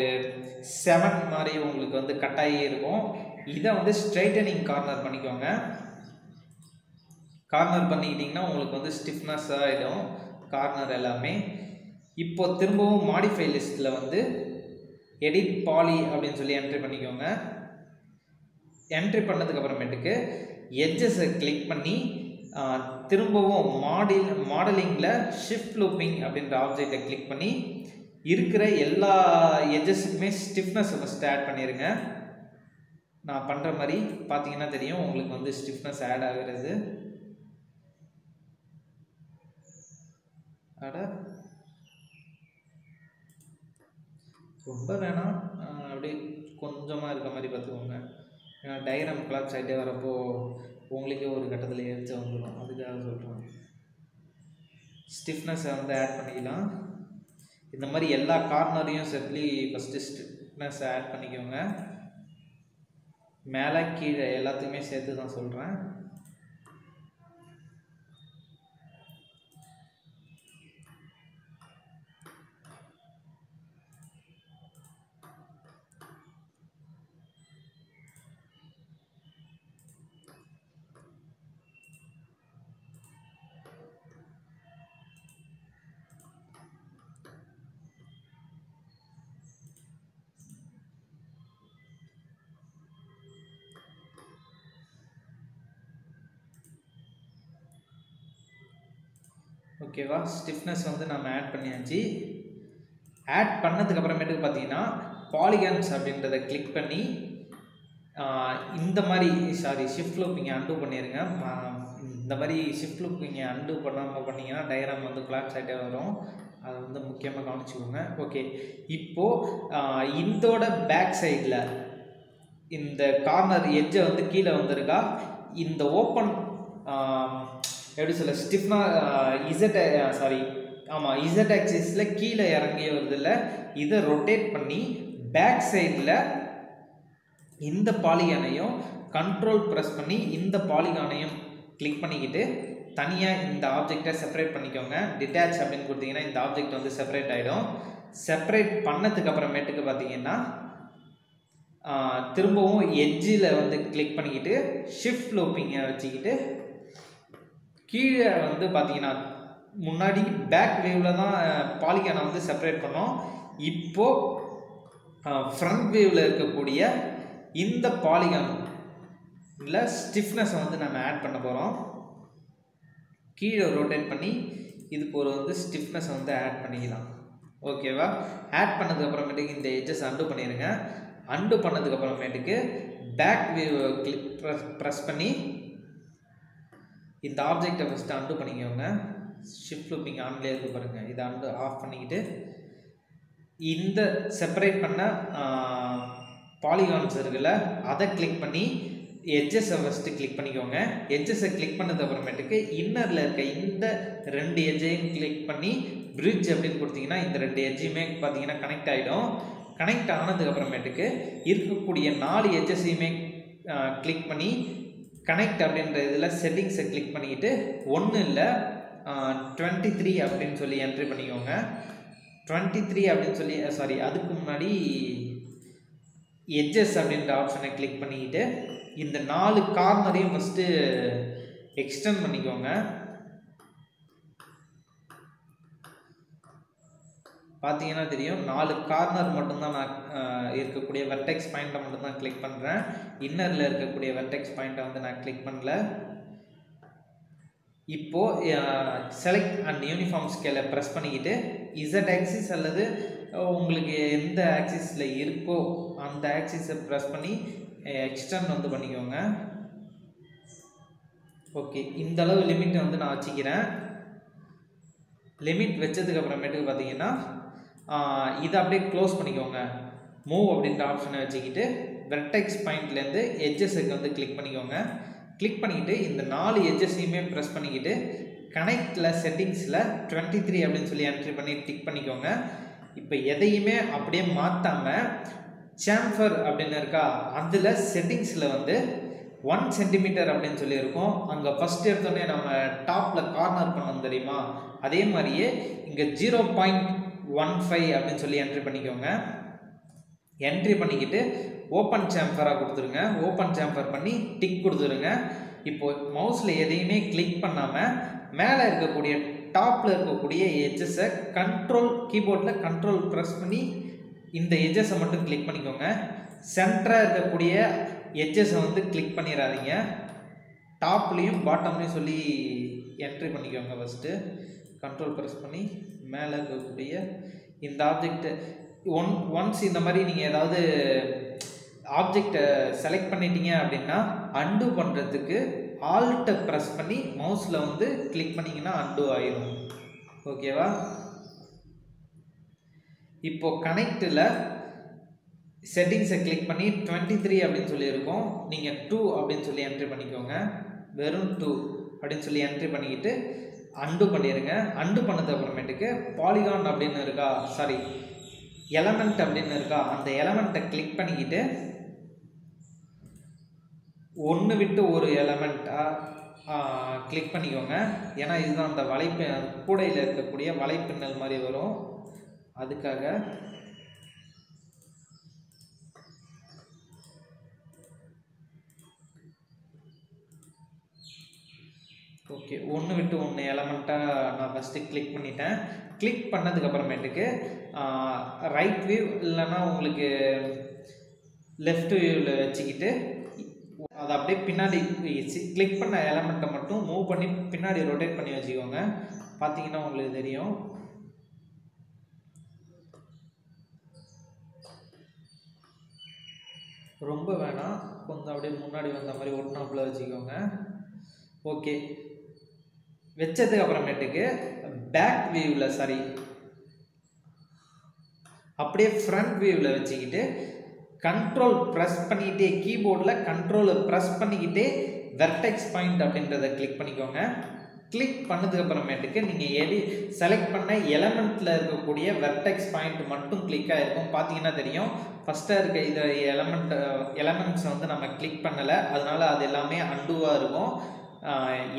7 மாதிரி உங்களுக்கு வந்து கட் ஆகி இருக்கும். இத வந்து ஸ்ட்ரைட்டனிங் கார்னர் பண்ணிக்கோங்க. கார்னர் பண்ணிக்கிட்டீங்கன்னா உங்களுக்கு வந்து ஸ்டிஃப்னஸ் ஆயிடும் கார்னர் எல்லாமே. இப்போ திரும்பவும் மாடிஃபை லிஸ்ட்டில் வந்து எடிட் பாலி அப்படின்னு சொல்லி என்ட்ரி பண்ணிக்கோங்க. என்ட்ரி பண்ணதுக்கு அப்புறமேட்டுக்கு எட்ஜஸை கிளிக் பண்ணி திரும்பவும் மாடலிங்கில் ஷிஃப்ட் லூப்பிங் அப்படின்ற ஆப்ஜெக்டை கிளிக் பண்ணி இருக்கிற எல்லா எட்ஜஸுக்குமே ஸ்டிஃப்னஸ் ஃபஸ்ட்டு ஆட் பண்ணிடுங்க. நான் பண்ணுற மாதிரி பார்த்தீங்கன்னா தெரியும் உங்களுக்கு வந்து ஸ்டிஃப்னஸ் ஆட் ஆகிறது. அட ரொம்ப வேணாம், அப்படியே கொஞ்சமாக இருக்க மாதிரி பார்த்துக்கோங்க. ஏன்னா டயக்ராம் கிளாப்ஸ் ஆகிட்டே வரப்போ உங்களுக்கே ஒரு கட்டத்தில் ஏறிச்சு வந்துடும், அதுக்காக சொல்கிறேன். ஸ்டிஃப்னஸை வந்து ஆட் பண்ணிக்கலாம். இந்த மாதிரி எல்லா கார்னரையும் செட்லி ஃபஸ்ட்டு ஸ்டிஃப்னஸை ஆட் பண்ணிக்கோங்க. மேலே கீழே எல்லாத்துக்குமே சேர்த்து தான் சொல்கிறேன். ஓகேவா, ஸ்டிஃப்னஸ் வந்து நம்ம ஆட் பண்ணியாச்சு. ஆட் பண்ணதுக்கு அப்புறமேட்டுக்கு பார்த்தீங்கன்னா பாலிகன்ஸ் அப்படின்றத கிளிக் பண்ணி இந்த மாதிரி ஷிஃப்ட் லூப்பிங்கை அன்டூ பண்ணிடுங்க. இந்த மாதிரி ஷிஃப்ட் லூப்பிங்கை அன்டூ பண்ணாமல் பண்ணிங்கன்னா டயக்ராம் வந்து கிளாப்ஸ் ஆகிட்டே வரும், அது வந்து முக்கியமாக கவனிச்சுக்கோங்க. ஓகே, இப்போது இதோட பேக் சைடில் இந்த கார்னர் எட்ஜை வந்து கீழே வந்திருக்கா, இந்த ஓப்பன் எப்படி சொல்ல ஸ்டிஃப்னா இசட் ஆக்சிஸில் கீழே இறங்கி வருதில்லை, இதை ரொட்டேட் பண்ணி பேக் சைடில் இந்த பாலிகானையும் கண்ட்ரோல் ப்ரெஸ் பண்ணி இந்த பாலிகானையும் கிளிக் பண்ணிக்கிட்டு தனியாக இந்த ஆப்ஜெக்டை செப்பரேட் பண்ணிக்கோங்க. டிட்டாச் அப்படின்னு கொடுத்தீங்கன்னா இந்த ஆப்ஜெக்ட் வந்து செப்பரேட் ஆகிடும். செப்பரேட் பண்ணதுக்கு அப்புறமேட்டுக்கு பார்த்தீங்கன்னா திரும்பவும் எட்ஜில் வந்து கிளிக் பண்ணிக்கிட்டு ஷிஃப்ட் லூப்பிங்கை வச்சுக்கிட்டு கீழே வந்து பார்த்தீங்கன்னா முன்னாடி பேக் வேவில் தான் பாலிகானை வந்து செப்பரேட் பண்ணோம். இப்போது ஃப்ரண்ட் வேவில் இருக்கக்கூடிய இந்த பாலிகானில் ஸ்டிஃப்னஸை வந்து நம்ம ஆட் பண்ண போகிறோம். கீழே ரொட்டேட் பண்ணி இதுக்கு ஒரு வந்து ஸ்டிஃப்னஸை வந்து ஆட் பண்ணிக்கலாம். ஓகேவா, ஆட் பண்ணதுக்கப்புறமேட்டுக்கு இந்த எட்ஜஸ் அண்டு பண்ணிடுங்க. அண்டு பண்ணதுக்கப்புறமேட்டுக்கு பேக் வேவை கிளிக் ப்ரெஸ் பண்ணி இந்த ஆப்ஜெக்டை ஃபஸ்ட்டு அண்டு பண்ணிக்கோங்க. ஷிஃப்ட் லூப்பிங் ஆன்லேயே இருக்கு பாருங்கள், இதை அண்டு ஆஃப் பண்ணிக்கிட்டு இந்த செப்பரேட் பண்ண பாலிகான்ஸ் இருக்குல்ல, அதை கிளிக் பண்ணி எட்ஜஸை ஃபஸ்ட்டு கிளிக் பண்ணிக்கோங்க. எட்ஜஸை கிளிக் பண்ணது அப்புறமேட்டுக்கு இன்னரில் இருக்க இந்த 2 எட்ஜையும் கிளிக் பண்ணி பிரிட்ஜ் அப்படின்னு கொடுத்தீங்கன்னா இந்த 2 எட்ஜையுமே பார்த்தீங்கன்னா கனெக்ட் ஆகிடும். கனெக்ட் ஆனதுக்கு அப்புறமேட்டுக்கு இருக்கக்கூடிய 4 எட்ஜஸையுமே கிளிக் பண்ணி கனெக்ட் அப்படின்ற இதில் செட்டிங்ஸை கிளிக் பண்ணிக்கிட்டு 23 அப்படின்னு சொல்லி என்ட்ரி பண்ணிக்கோங்க. 23 அப்படின்னு சொல்லி அதுக்கு முன்னாடி எட்ஜஸ் அப்படின்ற ஆப்ஷனை கிளிக் பண்ணிக்கிட்டு இந்த 4 கார்னரையும் ஃபஸ்ட்டு எக்ஸ்டெண்ட் பண்ணிக்கோங்க. பார்த்தீங்கன்னா தெரியும் 4 கார்னர் மட்டும்தான் நான் இருக்கக்கூடிய வெர்டெக்ஸ் பாயிண்ட்டை மட்டும்தான் கிளிக் பண்ணுறேன். இன்னரில் இருக்கக்கூடிய வெர்டெக்ஸ் பாயிண்ட்டை வந்து நான் கிளிக் பண்ணல. இப்போது செலக்ட் அண்ட் யூனிஃபார்ம் ஸ்கேலை ப்ரெஸ் பண்ணிக்கிட்டு இசட் ஆக்சிஸ் அல்லது உங்களுக்கு எந்த ஆக்சிஸில் இருக்கோ அந்த ஆக்சிஸை ப்ரெஸ் பண்ணி எக்ஸ்டெண்ட் வந்து பண்ணிக்கோங்க. ஓகே, இந்த அளவு லிமிட்டை வந்து நான் வச்சுக்கிறேன். லிமிட் வச்சதுக்கு அப்புறமேட்டுக்கு பார்த்தீங்கன்னா இதை அப்படியே க்ளோஸ் பண்ணிக்கோங்க. மூவ் அப்படின்ற ஆப்ஷனை வச்சுக்கிட்டு வெர்டெக்ஸ் பாயிண்ட்லேருந்து எட்ஜஸுக்கு வந்து கிளிக் பண்ணிக்கோங்க. கிளிக் பண்ணிக்கிட்டு இந்த 4 எட்ஜஸையுமே ப்ரெஸ் பண்ணிக்கிட்டு கனெக்டில் செட்டிங்ஸில் 23 அப்படின்னு சொல்லி என்ட்ரி பண்ணி டிக் பண்ணிக்கோங்க. இப்போ எதையுமே அப்படியே மாத்தாம சேம்பர் அப்படின இருக்கா அதுல செட்டிங்ஸ்ல வந்து 1 cm அப்படினு சொல்லி இருக்கும் அங்க ஃபர்ஸ்ட் எடுத்தோனே நம்ம டாப்ல கார்னர் பண்ணனும் தெரியுமா அதே மாதிரியே இங்க 0.15 அப்படினு சொல்லி என்ட்ரி பண்ணிக்கோங்க என்ட்ரி பண்ணிக்கிட்டு ஓபன் சேம்பரா கொடுத்துருங்க ஓபன் சேம்பர் பண்ணி டிக் கொடுத்துருங்க இப்போ மவுஸ்ல எதையுமே கிளிக் பண்ணாம மேல இருக்கக்கூடிய டாப்ல இருக்கக்கூடிய edges கண்ட்ரோல் கீபோர்ட்ல கண்ட்ரோல் பிரஸ் பண்ணி இந்த edges மட்டும் கிளிக் பண்ணிக்கோங்க சென்டரா இருக்கக்கூடிய edges வந்து கிளிக் பண்ணிராதீங்க டாப்லயும் பாட்டம்லயும் சொல்லி என்ட்ரி பண்ணிக்கோங்க ஃபர்ஸ்ட் கண்ட்ரோல் பிரஸ் பண்ணி மேல இருக்கக்கூடிய இந்த ஆப்ஜெக்ட் once இந்த மாதிரி நீங்க ஏதாவது ஆப்ஜெக்ட் செலக்ட் பண்ணிட்டீங்க அப்படினா அண்டு பண்றதுக்கு alt press பண்ணி மவுஸ்ல வந்து கிளிக் பண்ணீங்கனா அண்டு ஆயிடும் ஓகேவா இப்போ கனெக்ட்ல செட்டிங்ஸ் கிளிக் பண்ணி 23 அப்படினு சொல்லி இருக்கும் நீங்க 2 அப்படினு சொல்லி என்ட்ரி பண்ணிக்கோங்க வெறும் 2 அப்படினு சொல்லி என்ட்ரி பண்ணிக்கிட்டு அண்டு பண்ணிருங்க அண்டு பண்ணது அப்புறமேட்டுக்கு பாலிகான் அப்படின இருக்கா சாரி எலிமெண்ட் அப்படின இருக்கா அந்த எலிமெண்ட்டை கிளிக் பண்ணிக்கிட்டு ஒன்னு விட்டு ஒரு எலிமெண்டா கிளிக் பண்ணிக்கோங்க ஏனா இதுதான் அந்த வளைப்பு கூடையில இருக்கக்கூடிய வளைப்பின்னல் மாதிரி வரும் அதுக்காக ஓகே ஒன்னு விட்டு ஒன்னு எலிமெண்டா நான் ஃபர்ஸ்ட் கிளிக் பண்ணிட்டேன் கிளிக் பண்ணதுக்கு அப்புறமேட்டுக்கு ரைட் வியூ இல்லனா உங்களுக்கு லெஃப்ட் வியூல வச்சிக்கிட்டு அது அப்படியே பின்னாடி கிளிக் பண்ண எலிமெண்ட்டை மட்டும் மூவ் பண்ணி பின்னாடி ரொட்டேட் பண்ணி வச்சுக்கோங்க பார்த்தீங்கன்னா உங்களுக்கு தெரியும் ரொம்ப வேணாம் கொஞ்சம் அப்படியே முன்னாடி வந்த மாதிரி ஒட்டாப்ல வச்சுக்கோங்க ஓகே வெச்சதுக்கு அப்புறமேட்டுக்கு பேக் வியூல சாரி அப்படியே ஃப்ரண்ட் வியூல வச்சிக்கிட்டு कंट्रोल प्रेस பண்ணிட்டே கீபோர்ட்ல கண்ட்ரோல் பிரஸ் பண்ணிக்கிட்டே வெர்டெக்ஸ் பாயிண்ட் அப்படிங்கறதை கிளிக் பண்ணிக்கோங்க கிளிக் பண்ணதுக்கு அப்புறமேட்டுக்கு நீங்க எடி செலக்ட் பண்ண எலிமெண்ட்ல இருக்கக்கூடிய வெர்டெக்ஸ் பாயிண்ட் மட்டும் கிளிக் ஆயிருக்கும் பாத்தீங்கன்னா தெரியும் ஃபர்ஸ்டா இருக்க இந்த எலிமெண்ட்ஸ் வந்து நம்ம கிளிக் பண்ணல அதனால அது எல்லாமே அண்டுவா இருக்கும்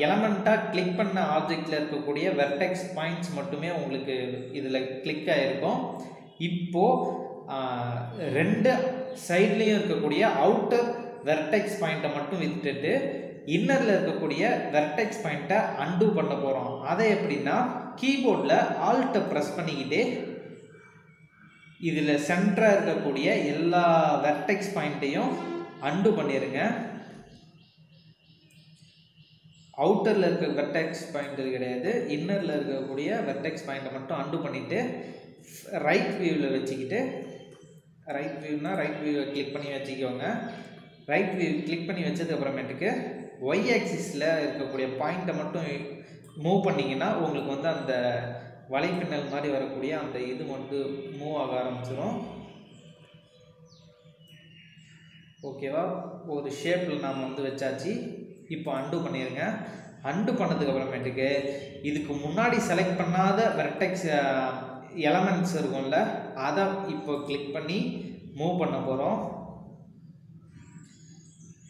எலிமெண்டா கிளிக் பண்ண ஆப்ஜெக்ட்ல இருக்கக்கூடிய வெர்டெக்ஸ் பாயிண்ட்ஸ் மட்டுமே உங்களுக்கு இதுல கிளிக் ஆயிருக்கும் இப்போ ரெண்டு சைடுலயும் இருக்கக்கூடிய அவுட்டர் வெர்டெக்ஸ் பாயிண்ட மட்டும் விட்டுட்டு இன்னர்ல இருக்கக்கூடிய வெர்டெக்ஸ் பாயிண்ட அண்டு பண்ண போறோம் அதை எப்படின்னா கீபோர்ட்ல ஆல்ட் பிரஸ் பண்ணிக்கிட்டு இதுல சென்டரா இருக்கக்கூடிய எல்லா வெர்டெக்ஸ் பாயிண்டையும் அண்டு பண்ணிருங்க அவுட்டர்ல இருக்க வெர்டெக்ஸ் பாயிண்ட் கிடையாது இன்னர்ல இருக்கக்கூடிய வெர்டெக்ஸ் பாயிண்ட மட்டும் அண்டு பண்ணிட்டு ரைட் வியூல வச்சிக்கிட்டு ரைட் வியூனா ரைட் வியூவை கிளிக் பண்ணி வச்சுக்கோங்க ரைட் வியூ கிளிக் பண்ணி வச்சதுக்கு அப்புறமேட்டுக்கு ஒய் ஆக்சிஸ்ல இருக்கக்கூடிய பாயிண்ட்டை மட்டும் மூவ் பண்ணிங்கன்னா உங்களுக்கு வந்து அந்த வலைப்பின்னல் மாதிரி வரக்கூடிய அந்த இது மட்டும் மூவ் ஆக ஆரம்பிச்சிடும் ஓகேவா ஒரு ஷேப்பில் நாம் வந்து வச்சாச்சு இப்போ அண்டு பண்ணிடுங்க அண்டு பண்ணதுக்கு அப்புறமேட்டுக்கு இதுக்கு முன்னாடி செலக்ட் பண்ணாத வெர்டெக்ஸ் எலிமெண்ட்ஸ் இருக்கும்ல அதை இப்போ கிளிக் பண்ணி மூவ் பண்ண போகிறோம்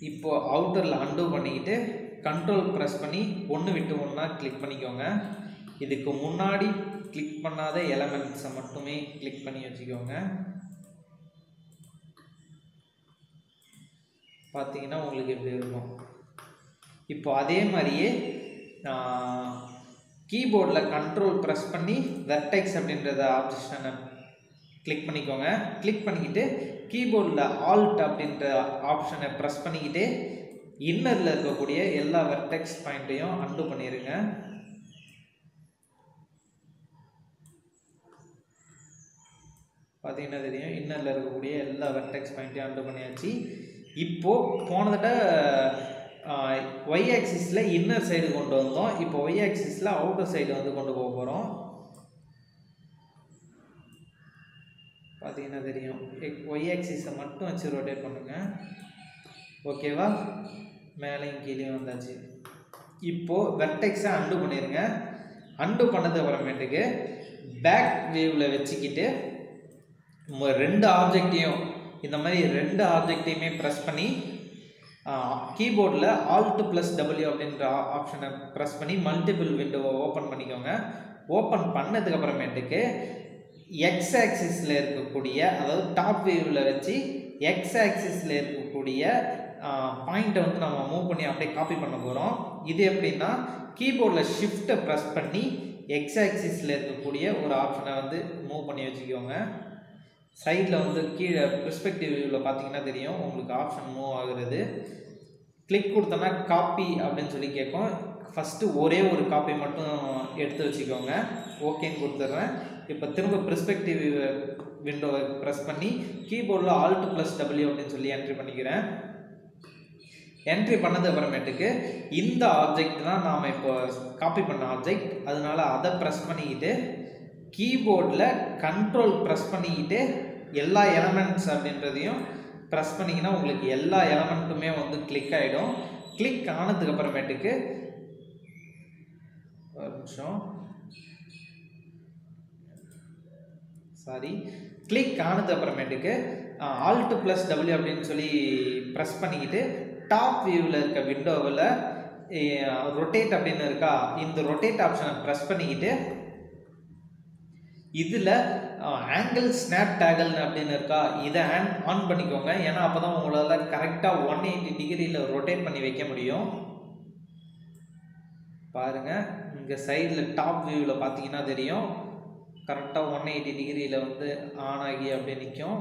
இப்போ அவுட்டரில் அண்டு பண்ணிக்கிட்டு கண்ட்ரோல் ப்ரெஸ் பண்ணி ஒன்று விட்டு ஒன்றா கிளிக் பண்ணிக்கோங்க இதுக்கு முன்னாடி கிளிக் பண்ணாத எலிமெண்ட்ஸை மட்டுமே கிளிக் பண்ணி வச்சுக்கோங்க பார்த்தீங்கன்னா உங்களுக்கு எப்படி இருக்கும் இப்போ அதே மாதிரியே கீபோர்டில் கண்ட்ரோல் ப்ரெஸ் பண்ணி வெர்டெக்ஸ் அப்படின்றத ஆப்ஷனை கிளிக் பண்ணிக்கோங்க கிளிக் பண்ணிக்கிட்டு கீபோர்டில் ஆல்ட் அப்படின்ற ஆப்ஷனை ப்ரெஸ் பண்ணிக்கிட்டு இன்னரில் இருக்கக்கூடிய எல்லா வெர்டெக்ஸ் பாயிண்ட்டையும் அண்டு பண்ணிடுங்க பார்த்தீங்கன்னா தெரியும் இன்னரில் இருக்கக்கூடிய எல்லா வெர்டெக்ஸ் பாயிண்ட்டையும் அண்டு பண்ணியாச்சு இப்போது போனதிட்ட ஒய் ஆக்சிஸில் இன்னர் சைடு கொண்டு வந்தோம் இப்போ ஒய் ஆக்சிஸில் அவுட்டர் சைடு வந்து கொண்டு போக போகிறோம் பார்த்தீங்கன்னா தெரியும் ஒய் ஆக்சிஸை மட்டும் வச்சு ரொட்டேட் பண்ணுங்க ஓகேவா மேலேயும் கீழேயும் வந்தாச்சு இப்போது வெர்டெக்ஸை அண்டு பண்ணிடுங்க அண்டு பண்ணது அப்புறமேட்டுக்கு பேக் வியூவில் வச்சுக்கிட்டு ரெண்டு ஆப்ஜெக்ட்டையும் இந்த மாதிரி ரெண்டு ஆப்ஜெக்ட்டையுமே பிரஸ் பண்ணி கீபோர்டில் ஆல்ட் ப்ளஸ் டபிள்யூ அப்படின்ற ஆப்ஷனை ப்ரெஸ் பண்ணி மல்டிபிள் விண்டோவை ஓப்பன் பண்ணிக்கோங்க. ஓப்பன் பண்ணதுக்கப்புறமேட்டுக்கு எக்ஸ் ஆக்சிஸில் இருக்கக்கூடிய, அதாவது டாப் வியூவில் வச்சு எக்ஸ் ஆக்சிஸில் இருக்கக்கூடிய பாயிண்ட்டை வந்து நம்ம மூவ் பண்ணி அப்படியே காப்பி பண்ண போகிறோம். இது எப்படின்னா கீபோர்டில் ஷிஃப்ட்டை ப்ரெஸ் பண்ணி எக்ஸ் ஆக்சிஸில் இருக்கக்கூடிய ஒரு ஆப்ஷனை வந்து மூவ் பண்ணி வச்சுக்கோங்க. சைடில் வந்து கீழே பெர்ஸ்பெக்டிவ் வியூவில் பார்த்தீங்கன்னா தெரியும் உங்களுக்கு ஆப்ஷன் மூவ் ஆகுறது. கிளிக் கொடுத்தோன்னா காப்பி அப்படின்னு சொல்லி கேட்கும். ஃபஸ்ட்டு ஒரே ஒரு காப்பி மட்டும் எடுத்து வச்சுக்கோங்க. ஓகேன்னு கொடுத்துட்றேன். இப்போ திரும்ப பெர்ஸ்பெக்டிவ் விண்டோவை ப்ரெஸ் பண்ணி கீபோர்டில் ஆல்ட் ப்ளஸ் டபிள்யூ அப்படின்னு சொல்லி என்ட்ரி பண்ணிக்கிறேன். என்ட்ரி பண்ணது அப்புறமேட்டுக்கு இந்த ஆப்ஜெக்ட் தான் நாம் இப்போ காப்பி பண்ண ஆப்ஜெக்ட். அதனால அதை ப்ரெஸ் பண்ணிக்கிட்டு கீபோர்டில் கண்ட்ரோல் ப்ரெஸ் பண்ணிக்கிட்டு எல்லா எலமெண்ட்ஸ் அப்படின்றதையும் ப்ரெஸ் பண்ணிங்கன்னா உங்களுக்கு எல்லா எலமெண்ட்டுமே வந்து கிளிக் ஆகிடும். கிளிக் ஆனதுக்கப்புறமேட்டுக்கு ஒரு நிமிஷம், சாரி, கிளிக் ஆனதுக்கப்புறமேட்டுக்கு ஆல்ட் ப்ளஸ் டபிள்யூ அப்படின்னு சொல்லி ப்ரெஸ் பண்ணிக்கிட்டு டாப் வியூவில் இருக்க விண்டோவில் ரொட்டேட் அப்படின்னு இருக்கா, இந்த ரொட்டேட் ஆப்ஷனை ப்ரெஸ் பண்ணிக்கிட்டு இதில் ஆங்கிள் ஸ்னாப் டேகல் அப்படின்னு இருக்கா, இதை ஆன் பண்ணிக்கோங்க. ஏன்னா அப்போ தான் உங்களால் கரெக்டாக 180 டிகிரியில் ரொட்டேட் பண்ணி வைக்க முடியும். பாருங்கள், இங்கே சைடில் டாப் வியூவில் பார்த்தீங்கன்னா தெரியும் கரெக்டாக 180 டிகிரியில் வந்து ஆன் ஆகி அப்படியே நிற்கும்.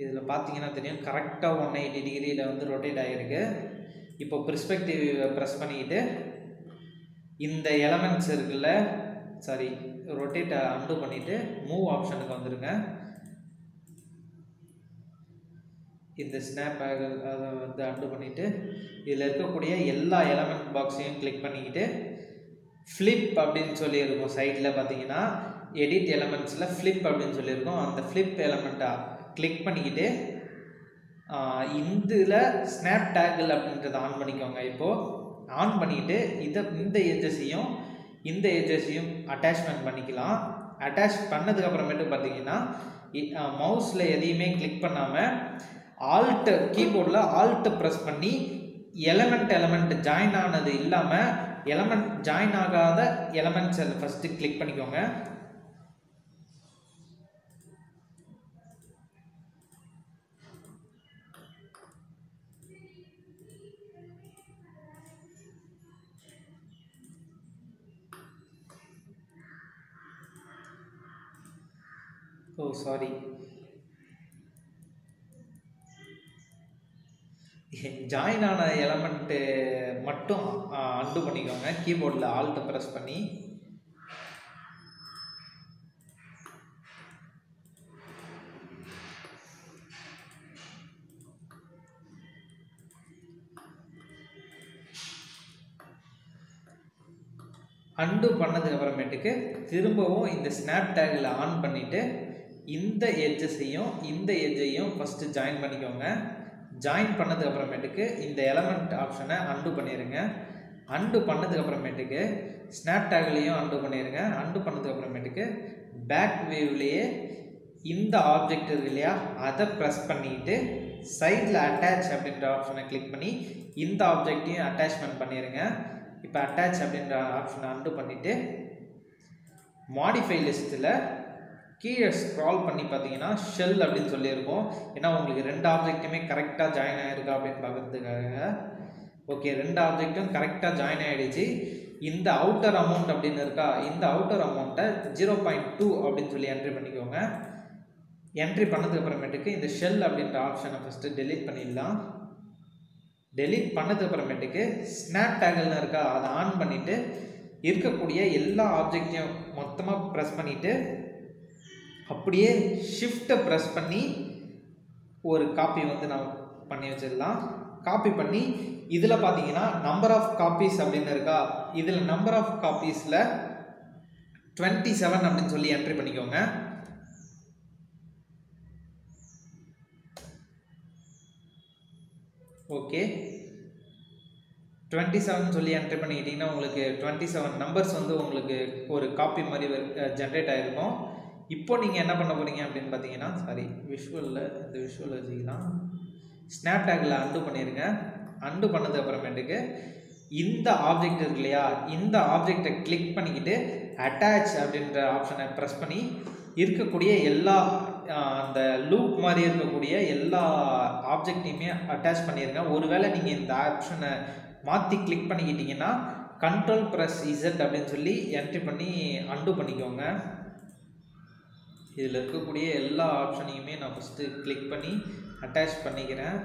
இதில் பார்த்தீங்கன்னா தெரியும் கரெக்டாக 180 டிகிரியில் வந்து ரொட்டேட் ஆகிருக்கு. இப்போ பெர்ஸ்பெக்டிவ் ப்ரெஸ் பண்ணிக்கிட்டு இந்த எலமெண்ட்ஸ் இருக்குல்ல, சாரி, ரொட்டேட்டை அன்டு பண்ணிவிட்டு மூவ் ஆப்ஷனுக்கு வந்துடுங்க. இந்த ஸ்னாப் அதை வந்து அன்டு பண்ணிவிட்டு இதில் இருக்கக்கூடிய எல்லா எலமெண்ட் பாக்ஸையும் கிளிக் பண்ணிக்கிட்டு ஃப்ளிப் அப்படின்னு சொல்லியிருக்கோம். சைடில் பார்த்தீங்கன்னா எடிட் எலமெண்ட்ஸில் ஃப்ளிப் அப்படின்னு சொல்லியிருக்கோம். அந்த ஃப்ளிப் எலமெண்ட்டை கிளிக் பண்ணிக்கிட்டு இதில் ஸ்னாப் டேக்கிள் அப்படின்றத ஆன் பண்ணிக்கோங்க. இப்போது ஆன் பண்ணிவிட்டு இந்த எஜ்ஜஸையும் இந்த எஜ்ஜஸையும் அட்டாச்மெண்ட் பண்ணிக்கலாம். அட்டாச் பண்ணதுக்கப்புறமேட்டு பார்த்தீங்கன்னா மவுஸில் எதையுமே கிளிக் பண்ணாமல் ஆல்ட்டு கீபோர்டில் ஆல்ட்டு ப்ரெஸ் பண்ணி எலமெண்ட் எலமெண்ட் ஜாயின் ஆனது இல்லாமல் எலமெண்ட் ஜாயின் ஆகாத எலமெண்ட்ஸ் அதை ஃபஸ்ட்டு கிளிக் பண்ணிக்கோங்க. சாரி, ஜாயின் ஆன எலமெண்ட்டு மட்டும் அண்டு பண்ணிக்கோங்க. கீபோர்டில் ஆல்ட் ப்ரெஸ் பண்ணி அண்டு பண்ணதுக்கு அப்புறமேட்டுக்கு திரும்பவும் இந்த ஸ்னாப் டேக்கில் ஆன் பண்ணிவிட்டு இந்த எட்ஜஸையும் இந்த எட்ஜையும் ஃபஸ்ட்டு ஜாயின் பண்ணிக்கோங்க. ஜாயின் பண்ணதுக்கப்புறமேட்டுக்கு இந்த எலமெண்ட் ஆப்ஷனை அண்டு பண்ணிடுங்க. அண்டு பண்ணதுக்கப்புறமேட்டுக்கு ஸ்னாப் டேக்லையும் அண்டு பண்ணிடுங்க. அண்டு பண்ணதுக்கப்புறமேட்டுக்கு பேக் வேவ்லேயே இந்த ஆப்ஜெக்ட் இருக்கு இல்லையா, அதை ப்ரெஸ் பண்ணிக்கிட்டு சைடில் அட்டாச் அப்படின்ற ஆப்ஷனை கிளிக் பண்ணி இந்த ஆப்ஜெக்டையும் அட்டாச்மெண்ட் பண்ணிடுங்க. இப்போ அட்டாச் அப்படின்ற ஆப்ஷனை அண்டு பண்ணிவிட்டு மாடிஃபை லிஸ்ட்டில் கீழே ஸ்க்ரால் பண்ணி பார்த்தீங்கன்னா ஷெல் அப்படின்னு சொல்லியிருக்கோம். ஏன்னா உங்களுக்கு ரெண்டு ஆப்ஜெக்ட்டுமே கரெக்டாக ஜாயின் ஆகிருக்கா அப்படின்னு பார்க்குறதுக்காக. ஓகே, ரெண்டு ஆப்ஜெக்ட்டும் கரெக்டாக ஜாயின் ஆகிடுச்சு. இந்த அவுட்டர் அமௌண்ட் அப்படின்னு இருக்கா, இந்த அவுட்டர் அமௌண்ட்டை 0.2 அப்படின்னு சொல்லி என்ட்ரி பண்ணிக்கோங்க. என்ட்ரி பண்ணதுக்கப்புறமேட்டுக்கு இந்த ஷெல் அப்படின்ற ஆப்ஷனை ஃபஸ்ட்டு டெலீட் பண்ணிடலாம். டெலீட் பண்ணதுக்கப்புறமேட்டுக்கு ஸ்னாப் டேகல்னு இருக்கா, அதை ஆன் பண்ணிவிட்டு இருக்கக்கூடிய எல்லா ஆப்ஜெக்டையும் மொத்தமாக ப்ரெஸ் பண்ணிவிட்டு அப்படியே ஷிஃப்ட்டை ப்ரெஸ் பண்ணி ஒரு காப்பி வந்து நம்ம பண்ணி வச்சிடலாம். காப்பி பண்ணி இதில் பார்த்தீங்கன்னா நம்பர் ஆஃப் காப்பீஸ் அப்படின்னு இருக்கா, இதில் நம்பர் ஆஃப் காப்பீஸில் 27 அப்படின்னு சொல்லி என்ட்ரி பண்ணிக்கோங்க. ஓகே, 27 சொல்லி என்டர் பண்ணிட்டீங்கன்னா உங்களுக்கு 27 நம்பர்ஸ் வந்து உங்களுக்கு ஒரு காப்பி மாதிரி ஜெனரேட் ஆயிருக்கும். இப்போ நீங்க என்ன பண்ண போறீங்க அப்படினு பாத்தீங்கன்னா சாரி விஷுவல்ல இந்த விஷுவல் வச்சிக்கலாம் ஸ்னாப்டாக்ல அண்டு பண்ணிருங்க. அண்டு பண்ணதுக்கு அப்புறமேட்டுக்கு இந்த ஆப்ஜெக்ட் இருக்கு இல்லையா, இந்த ஆப்ஜெக்ட்டை கிளிக் பண்ணிக்கிட்டு அட்டாச் அப்படின்ற ஆப்ஷனை ப்ரெஸ் பண்ணி இருக்கக்கூடிய எல்லா அந்த லூப் மாதிரி இருக்கக்கூடிய எல்லா ஆப்ஜெக்ட்டையுமே அட்டாச் பண்ணிடுங்க. ஒருவேளை நீங்கள் இந்த ஆப்ஷனை மாற்றி கிளிக் பண்ணிக்கிட்டிங்கன்னா கண்ட்ரோல் ப்ரெஸ் இசட் அப்படின்னு சொல்லி என்ட்ரி பண்ணி அண்டு பண்ணிக்கோங்க. இதில் இருக்கக்கூடிய எல்லா ஆப்ஷனையுமே நான் ஃபஸ்ட்டு கிளிக் பண்ணி அட்டாச் பண்ணிக்கிறேன்.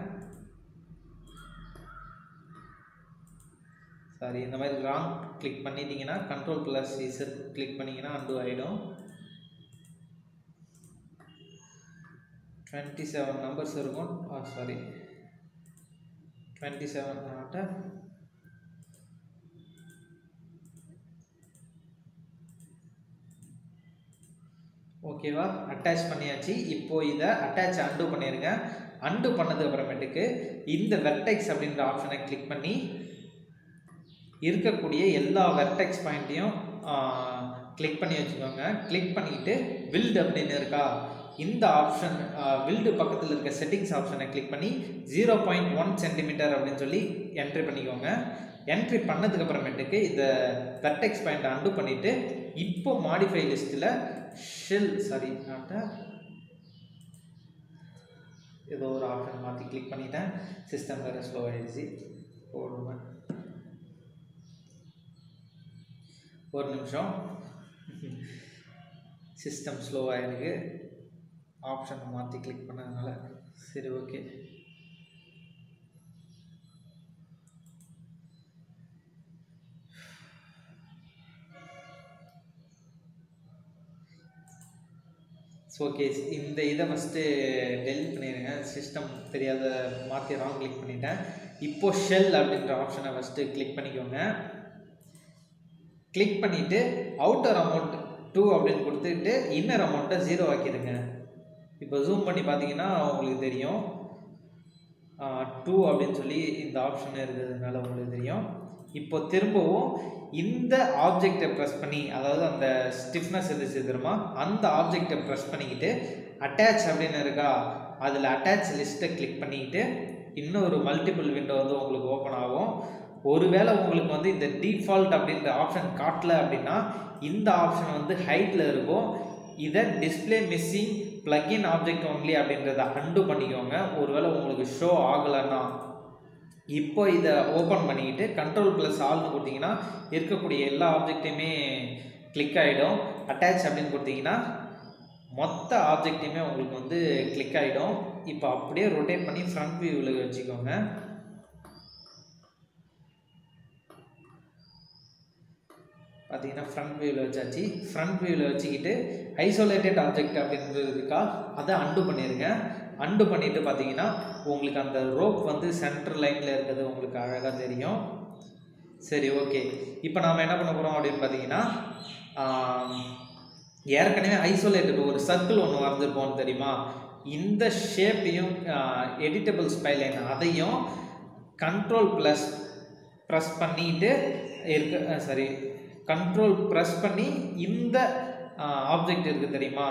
சாரி இந்த மாதிரி ராங் கிளிக் பண்ணிட்டீங்கன்னா கண்ட்ரோல் ப்ளஸ் இசட் கிளிக் பண்ணிங்கன்னா அண்டு ஆகிடும். 27 நம்பர்ஸ் இருக்கும். சாரி 27 ஆட்ட 27 ஓகேவா அட்டாச் பண்ணியாச்சு. இப்போ இதை அட்டாச் அண்டு பண்ணிடுங்க. அண்டு பண்ணதுக்கு அப்புறமேட்டுக்கு இந்த வெர்டெக்ஸ் அப்படின்ற ஆப்ஷனை கிளிக் பண்ணி இருக்கக்கூடிய எல்லா வெர்டெக்ஸ் பாயிண்ட்டையும் கிளிக் பண்ணி வச்சுக்கோங்க. கிளிக் பண்ணிக்கிட்டு பில்ட் அப்படின்னு இருக்கா, இந்த ஆப்ஷன் பில்டு பக்கத்தில் இருக்க செட்டிங்ஸ் ஆப்ஷனை கிளிக் பண்ணி 0.1 சென்டிமீட்டர் அப்படின்னு சொல்லி என்ட்ரி பண்ணிக்கோங்க. என்ட்ரி பண்ணதுக்கு அப்புறமேட்டுக்கு இந்த வெர்டெக்ஸ் பாயிண்ட் அண்டு பண்ணிவிட்டு இப்போ மாடிஃபை லிஸ்ட்டில் ஷெல் சாரி நாட்டை ஏதோ ஒரு ஆப்ஷன் மாற்றி கிளிக் பண்ணிட்டேன். சிஸ்டம் வேறு ஸ்லோ ஆகிடுச்சு போடுங்க ஒரு நிமிஷம். சிஸ்டம் ஸ்லோவாக இருக்குது ஆப்ஷனை மாற்றி கிளிக் பண்ணதுனால. சரி ஓகே ஓகே இந்த இதை ஃபஸ்ட்டு டெலிட் பண்ணிடுங்க. சிஸ்டம் தெரியாத மாற்றி ராங் கிளிக் பண்ணிட்டேன். இப்போது ஷெல் அப்படின்ற ஆப்ஷனை ஃபஸ்ட்டு கிளிக் பண்ணிக்கோங்க. கிளிக் பண்ணிவிட்டு அவுட்டர் அமௌண்ட் 2 அப்படின்னு கொடுத்துட்டு இன்னர் அமௌண்ட்டை 0 ஆக்கிடுங்க. இப்போ ஜூம் பண்ணி பார்த்தீங்கன்னா உங்களுக்கு தெரியும் 2 அப்படின்னு சொல்லி இந்த ஆப்ஷன் இருக்கிறதுனால உங்களுக்கு தெரியும். இப்போ திரும்பவும் இந்த ஆப்ஜெக்டை ப்ரெஸ் பண்ணி, அதாவது அந்த ஸ்டிஃப்னஸ் இருந்துச்சு தெரியுமா, அந்த ஆப்ஜெக்டை ப்ரெஸ் பண்ணிக்கிட்டு அட்டாச் அப்படின்னு இருக்கா, அதில் அட்டாச் லிஸ்ட்டை கிளிக் பண்ணிக்கிட்டு இன்னொரு மல்டிபிள் விண்டோ வந்து உங்களுக்கு ஓப்பன் ஆகும். ஒருவேளை உங்களுக்கு வந்து இந்த டிஃபால்ட் அப்படின்ற ஆப்ஷன் காட்டல அப்படின்னா இந்த ஆப்ஷன் வந்து ஹைட்டில் இருக்கும். இதை display missing plugin object only அப்படின்றத அண்டு பண்ணிக்கோங்க. ஒருவேளை உங்களுக்கு ஷோ ஆகலைன்னா இப்போ இதை ஓப்பன் பண்ணிக்கிட்டு கண்ட்ரோல் ப்ளஸ் ஆல்னு கொடுத்தீங்கன்னா இருக்கக்கூடிய எல்லா ஆப்ஜெக்ட்டையுமே கிளிக் ஆகிடும். அட்டாச் அப்படின்னு கொடுத்தீங்கன்னா மொத்த ஆப்ஜெக்ட்டையுமே உங்களுக்கு வந்து கிளிக் ஆகிடும். இப்போ அப்படியே ரொட்டேட் பண்ணி ஃப்ரண்ட் வியூவில் வச்சுக்கோங்க. பார்த்தீங்கன்னா ஃப்ரண்ட் வியூவில் வச்சாச்சு. ஃப்ரண்ட் வியூவில் வச்சுக்கிட்டு ஐசோலேட்டட் ஆப்ஜெக்ட் அப்படின்றது இருக்கா, அதை அண்டு பண்ணிடுங்க. அண்டு பண்ணிவிட்டு பார்த்தீங்கன்னா உங்களுக்கு அந்த ரோப் வந்து சென்ட்ரல் லைனில் இருக்கிறது உங்களுக்கு அழகாக தெரியும். சரி ஓகே இப்போ நாம் என்ன பண்ண போகிறோம் அப்படின்னு பார்த்தீங்கன்னா ஏற்கனவே ஐசோலேட்டட் ஒரு சர்க்கிள் ஒன்று வரைஞ்சிருப்போம்னு தெரியுமா, இந்த ஷேப்பையும் எடிட்டபிள் ஸ்பைலைன் அதையும் கண்ட்ரோல் ப்ளஸ் ப்ரெஸ் பண்ணிட்டு இருக்க சாரி கண்ட்ரோல் ப்ரெஸ் பண்ணி இந்த ஆப்ஜெக்ட் இருக்குது தெரியுமா,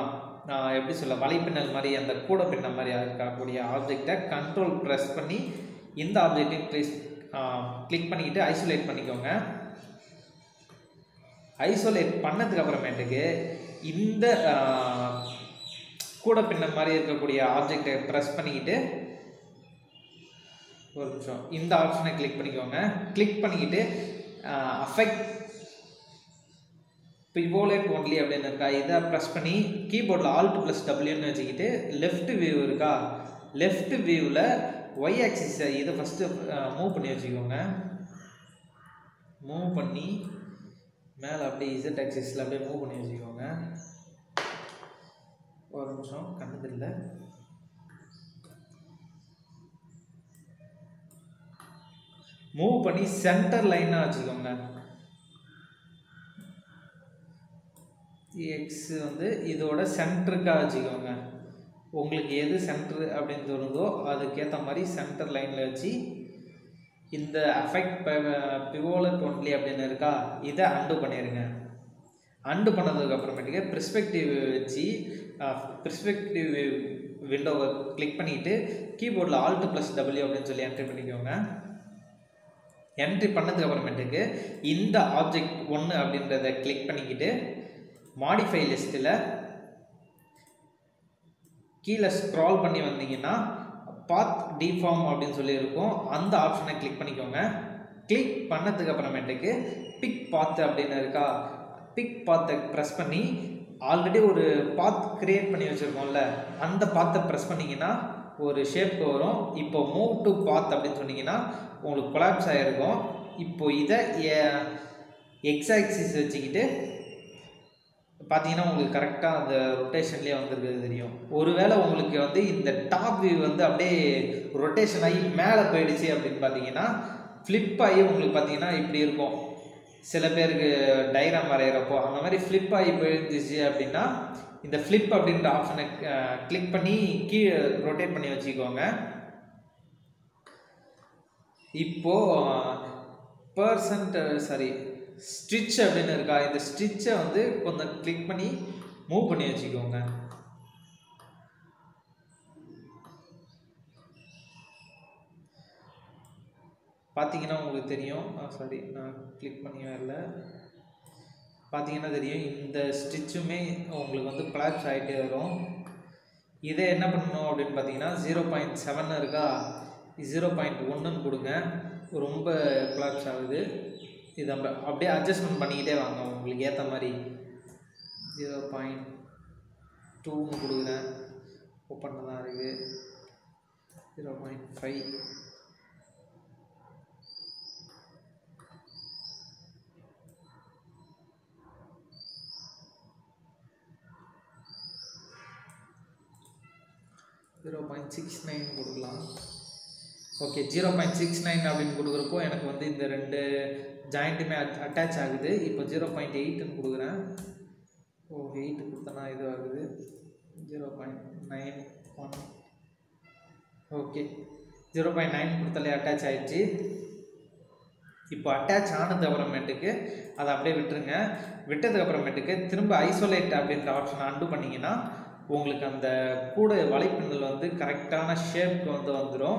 நான் எப்படி சொல்ல வலைப்பின்னல் மாதிரி அந்த கூட பின்ன மாதிரி இருக்கக்கூடிய ஆப்ஜெக்டை கண்ட்ரோல் ப்ரெஸ் பண்ணி இந்த ஆப்ஜெக்டையும் கிளிக் பண்ணிக்கிட்டு ஐசோலேட் பண்ணிக்கோங்க. ஐசோலேட் பண்ணதுக்கு அப்புறமேட்டுக்கு இந்த கூட பின்ன மாதிரி இருக்கக்கூடிய ஆப்ஜெக்டை ப்ரெஸ் பண்ணிக்கிட்டு ஒரு நிமிஷம் இந்த ஆப்ஷனை கிளிக் பண்ணிக்கோங்க. கிளிக் பண்ணிக்கிட்டு அஃபெக்ட் பிவோலேட் ஒன்லி அப்படின்னு இருக்கா, இதை ப்ரெஸ் பண்ணி கீபோர்டில் Alt+Wன்னு வச்சுக்கிட்டு லெஃப்ட் வியூ இருக்கா, லெஃப்ட் வியூவில் ஒய் ஆக்சிஸை இதை ஃபஸ்ட்டு மூவ் பண்ணி வச்சுக்கோங்க. மூவ் பண்ணி மேலே அப்படியே இசட் ஆக்சிஸில் அப்படியே மூவ் பண்ணி வச்சுக்கோங்க. ஒரு நிமிஷம் கண்ணு இல்லை மூவ் பண்ணி சென்டர் லைனாக வச்சுக்கோங்க. எக்ஸ் வந்து இதோட சென்டருக்காக வச்சுக்கோங்க. உங்களுக்கு எது சென்டர் அப்படின்னு தோணுதோ அதுக்கேற்ற மாதிரி சென்டர் லைனில் வச்சு இந்த affect pivot only அப்படின இருக்கா இத undo பண்ணிருங்க undo பண்ணதுக்கு அப்புறமேட்டுக்கு perspective வெச்சி perspective விண்டோவை கிளிக் பண்ணிட்டு கீபோர்ட்ல alt + w அப்படினு சொல்லி என்டர் பண்ணிக்கோங்க என்ட்ரி பண்ணதுக்கு அப்புறமேட்டுக்கு இந்த ஆப்ஜெக்ட் 1 அப்படிங்கறதை கிளிக் பண்ணிக்கிட்டு modify listல கீழ scroll பண்ணி வந்தீங்கன்னா path deform அப்படினு சொல்லி இருக்கும் அந்த ஆப்ஷனை கிளிக் பண்ணிக்கோங்க கிளிக் பண்ணதுக்கு அப்புறமேட்டுக்கு pick path அப்படின இருக்கா pick path பிரஸ் பண்ணி ஆல்ரெடி ஒரு path கிரியேட் பண்ணி வச்சிருக்கோம்ல அந்த path பிரஸ் பண்ணீங்கன்னா ஒரு ஷேப் வரும் இப்போ மூவ் டு பாத் அப்படினு சொன்னீங்கன்னா உங்களுக்கு கொலாப்ஸ் ஆயிருக்கும் இப்போ இத x axis வெச்சிக்கிட்டு பாத்தீங்கன்னா உங்களுக்கு கரெக்ட்டா அந்த ரொட்டேஷன்லயே வந்திருக்கிறது தெரியும் ஒருவேளை உங்களுக்கு வந்து இந்த டாப் வியூ வந்து அப்படியே ரொட்டேஷன் ஆகி மேல போயிடுச்சு அப்படினு பாத்தீங்கன்னா flip ஆகி உங்களுக்கு பாத்தீங்கன்னா இப்படி இருக்கும் சில பேருக்கு டயகிராம் வரையறப்போ அந்த மாதிரி flip ஆகி போயிடுச்சு அப்படினா இந்த flip அப்படிங்கற ஆப்ஷனை கிளிக் பண்ணி கீழ ரொட்டேட் பண்ணி வச்சிக்கோங்க இப்போ stitch அப்படின இருக்கா இந்த stitch வந்து கொஞ்சம் கிளிக் பண்ணி மூவ் பண்ணி வச்சிக்கோங்க பாத்தீங்கன்னா உங்களுக்கு தெரியும் நான் கிளிக் பண்ணி வரல பாத்தீங்கன்னா தெரியும் இந்த ஸ்ட்ரிட்சுமே உங்களுக்கு வந்து collapse ஆயிட்டே வரும் இதை என்ன பண்ணனும் அப்படினு பாத்தீங்கன்னா 0.7 இருக்கா 0.1 ன்னு கொடுங்க ரொம்ப collapse ஆகுது இத அப்படியே அட்ஜஸ்ட்மென்ட் பண்ணிட்டே வாங்க உங்களுக்கு ஏத்த மாதிரி 0.2 ன்னு கொடுங்க ஓபன் பண்ணா இருக்கு 0.5 0.69 கொடுக்கலாம் ஓகே 0.69 அப்படினு கொடுக்கறப்போ எனக்கு வந்து இந்த ரெண்டு ஜாயின்ட்மே அட்டாச் ஆகுது இப்போ 0.8 ன்னு கொடுக்கிறேன் ஓ 8 கொடுத்தனா இது ஆகுது 0.91 ஓகே 0.9 கொடுத்தலே அட்டாச் ஆயிடுச்சு இப்போ அட்டாச் ஆனது அப்புறமேட்டுக்கு அத அப்படியே விட்டுருங்க விட்டதுக்கு அப்புறமேட்டுக்கு திரும்ப ஐசோலேட் அப்படிங்கற ஆப்ஷனை அண்டு பண்ணீங்கன்னா உங்களுக்கு அந்த கூட வளைபந்தல் வந்து கரெக்ட்டான ஷேப்க்கு வந்து வந்துரும்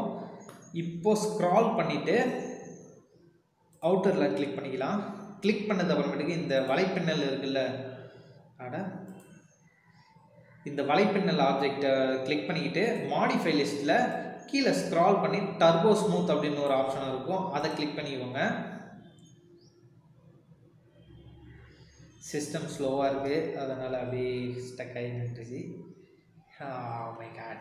இப்போ ஸ்க்ரால் பண்ணிட்டு அவுட்டர்ல கிளிக் பண்ணிக்கலாம் கிளிக் பண்ணது அப்புறமேட்டுக்கு இந்த வளைபந்தல் இருக்குல்ல அட இந்த வளைபந்தல் ஆப்ஜெக்ட்ட கிளிக் பண்ணிட்டு modify listல கீழ ஸ்க்ரால் பண்ணி turbo smooth அப்படின ஒரு ஆப்ஷன் இருக்கும் அத கிளிக் பண்ணிக்கோங்க सिस्टम स्लोवा இருக்கு அதனால அப்படியே ஸ்டக் ஆயிடுச்சு oh my god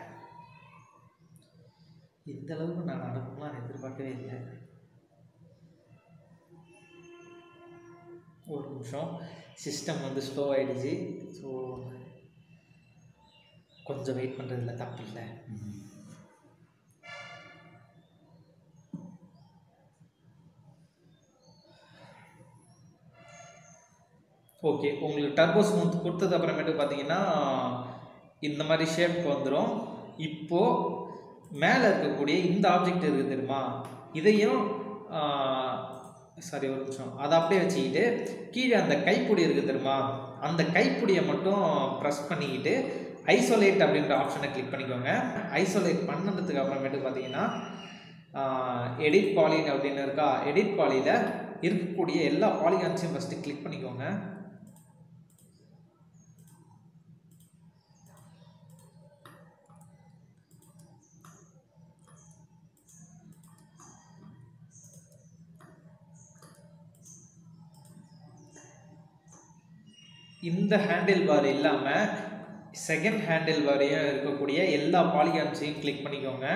இந்த அளவுக்கு நான் நடக்குமா எதிர்பார்க்கவே இல்ல ஒரு நிமிஷம் சிஸ்டம் வந்து ஸ்லோ ஆயிடுச்சு சோ கொஞ்சம் வெயிட் பண்றதுல தப்பு இல்ல ओके உங்களுக்கு டர்போ ஸ்மூத் கொடுத்தது அப்புறமேட்டு பாத்தீங்கன்னா இந்த மாதிரி ஷேப்க்கு வந்துரும் இப்போ மேல இருக்க கூடிய இந்த ஆப்ஜெக்ட் இருக்கு தெரியுமா இதையும் ஒரு நிமிஷம் அத அப்படியே வச்சிட்டு கீழ அந்த கைப்புடி இருக்கு தெரியுமா அந்த கைப்புடியை மட்டும் பிரஸ் பண்ணிட்டு ஐசோலேட் அப்படிங்கற ஆப்ஷனை கிளிக் பண்ணிக்கோங்க ஐசோலேட் பண்ணதுக்கு அப்புறமேட்டு பாத்தீங்கன்னா எடிட் பாலின் அப்படின இருக்கா எடிட் பாலில இருக்க கூடிய எல்லா பாலிகன்ஸையும் ஃபர்ஸ்ட் கிளிக் பண்ணிக்கோங்க இந்த ஹேண்டில் பார் இல்லாம செகண்ட் ஹேண்டில் பாரியா இருக்கக்கூடிய எல்லா பாலிகன்ஸையும் கிளிக் பண்ணிக்கோங்க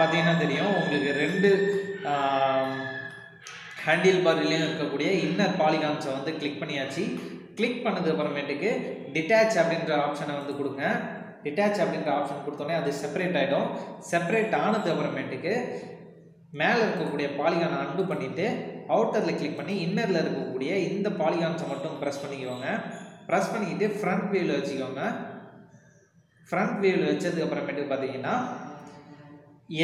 பாத்தீங்கன்னா தெரியும் உங்களுக்கு ரெண்டு हैंडल बार इनर पॉलीगॉन्स वो क्लिक पड़ियाची क्लिक पड़दे डिटैच अब आप्शन वो डिटैच अब आप्शन को अब सेपरेट सेपरेट आनदे மேல இருக்கக்கூடிய பாலிகான் அண்டு பண்ணிட்டு அவுட்டர்ல கிளிக் பண்ணி இன்னர்ல இருக்கக்கூடிய இந்த பாலிகான்ஸை மட்டும் பிரஸ் பண்ணிக்கோங்க. பிரஸ் பண்ணிட்டு ஃப்ரண்ட் வியூல வச்சுக்கோங்க. ஃப்ரண்ட் வியூல வச்சதுக்கு அப்புறமேட்டு பாத்தீங்கன்னா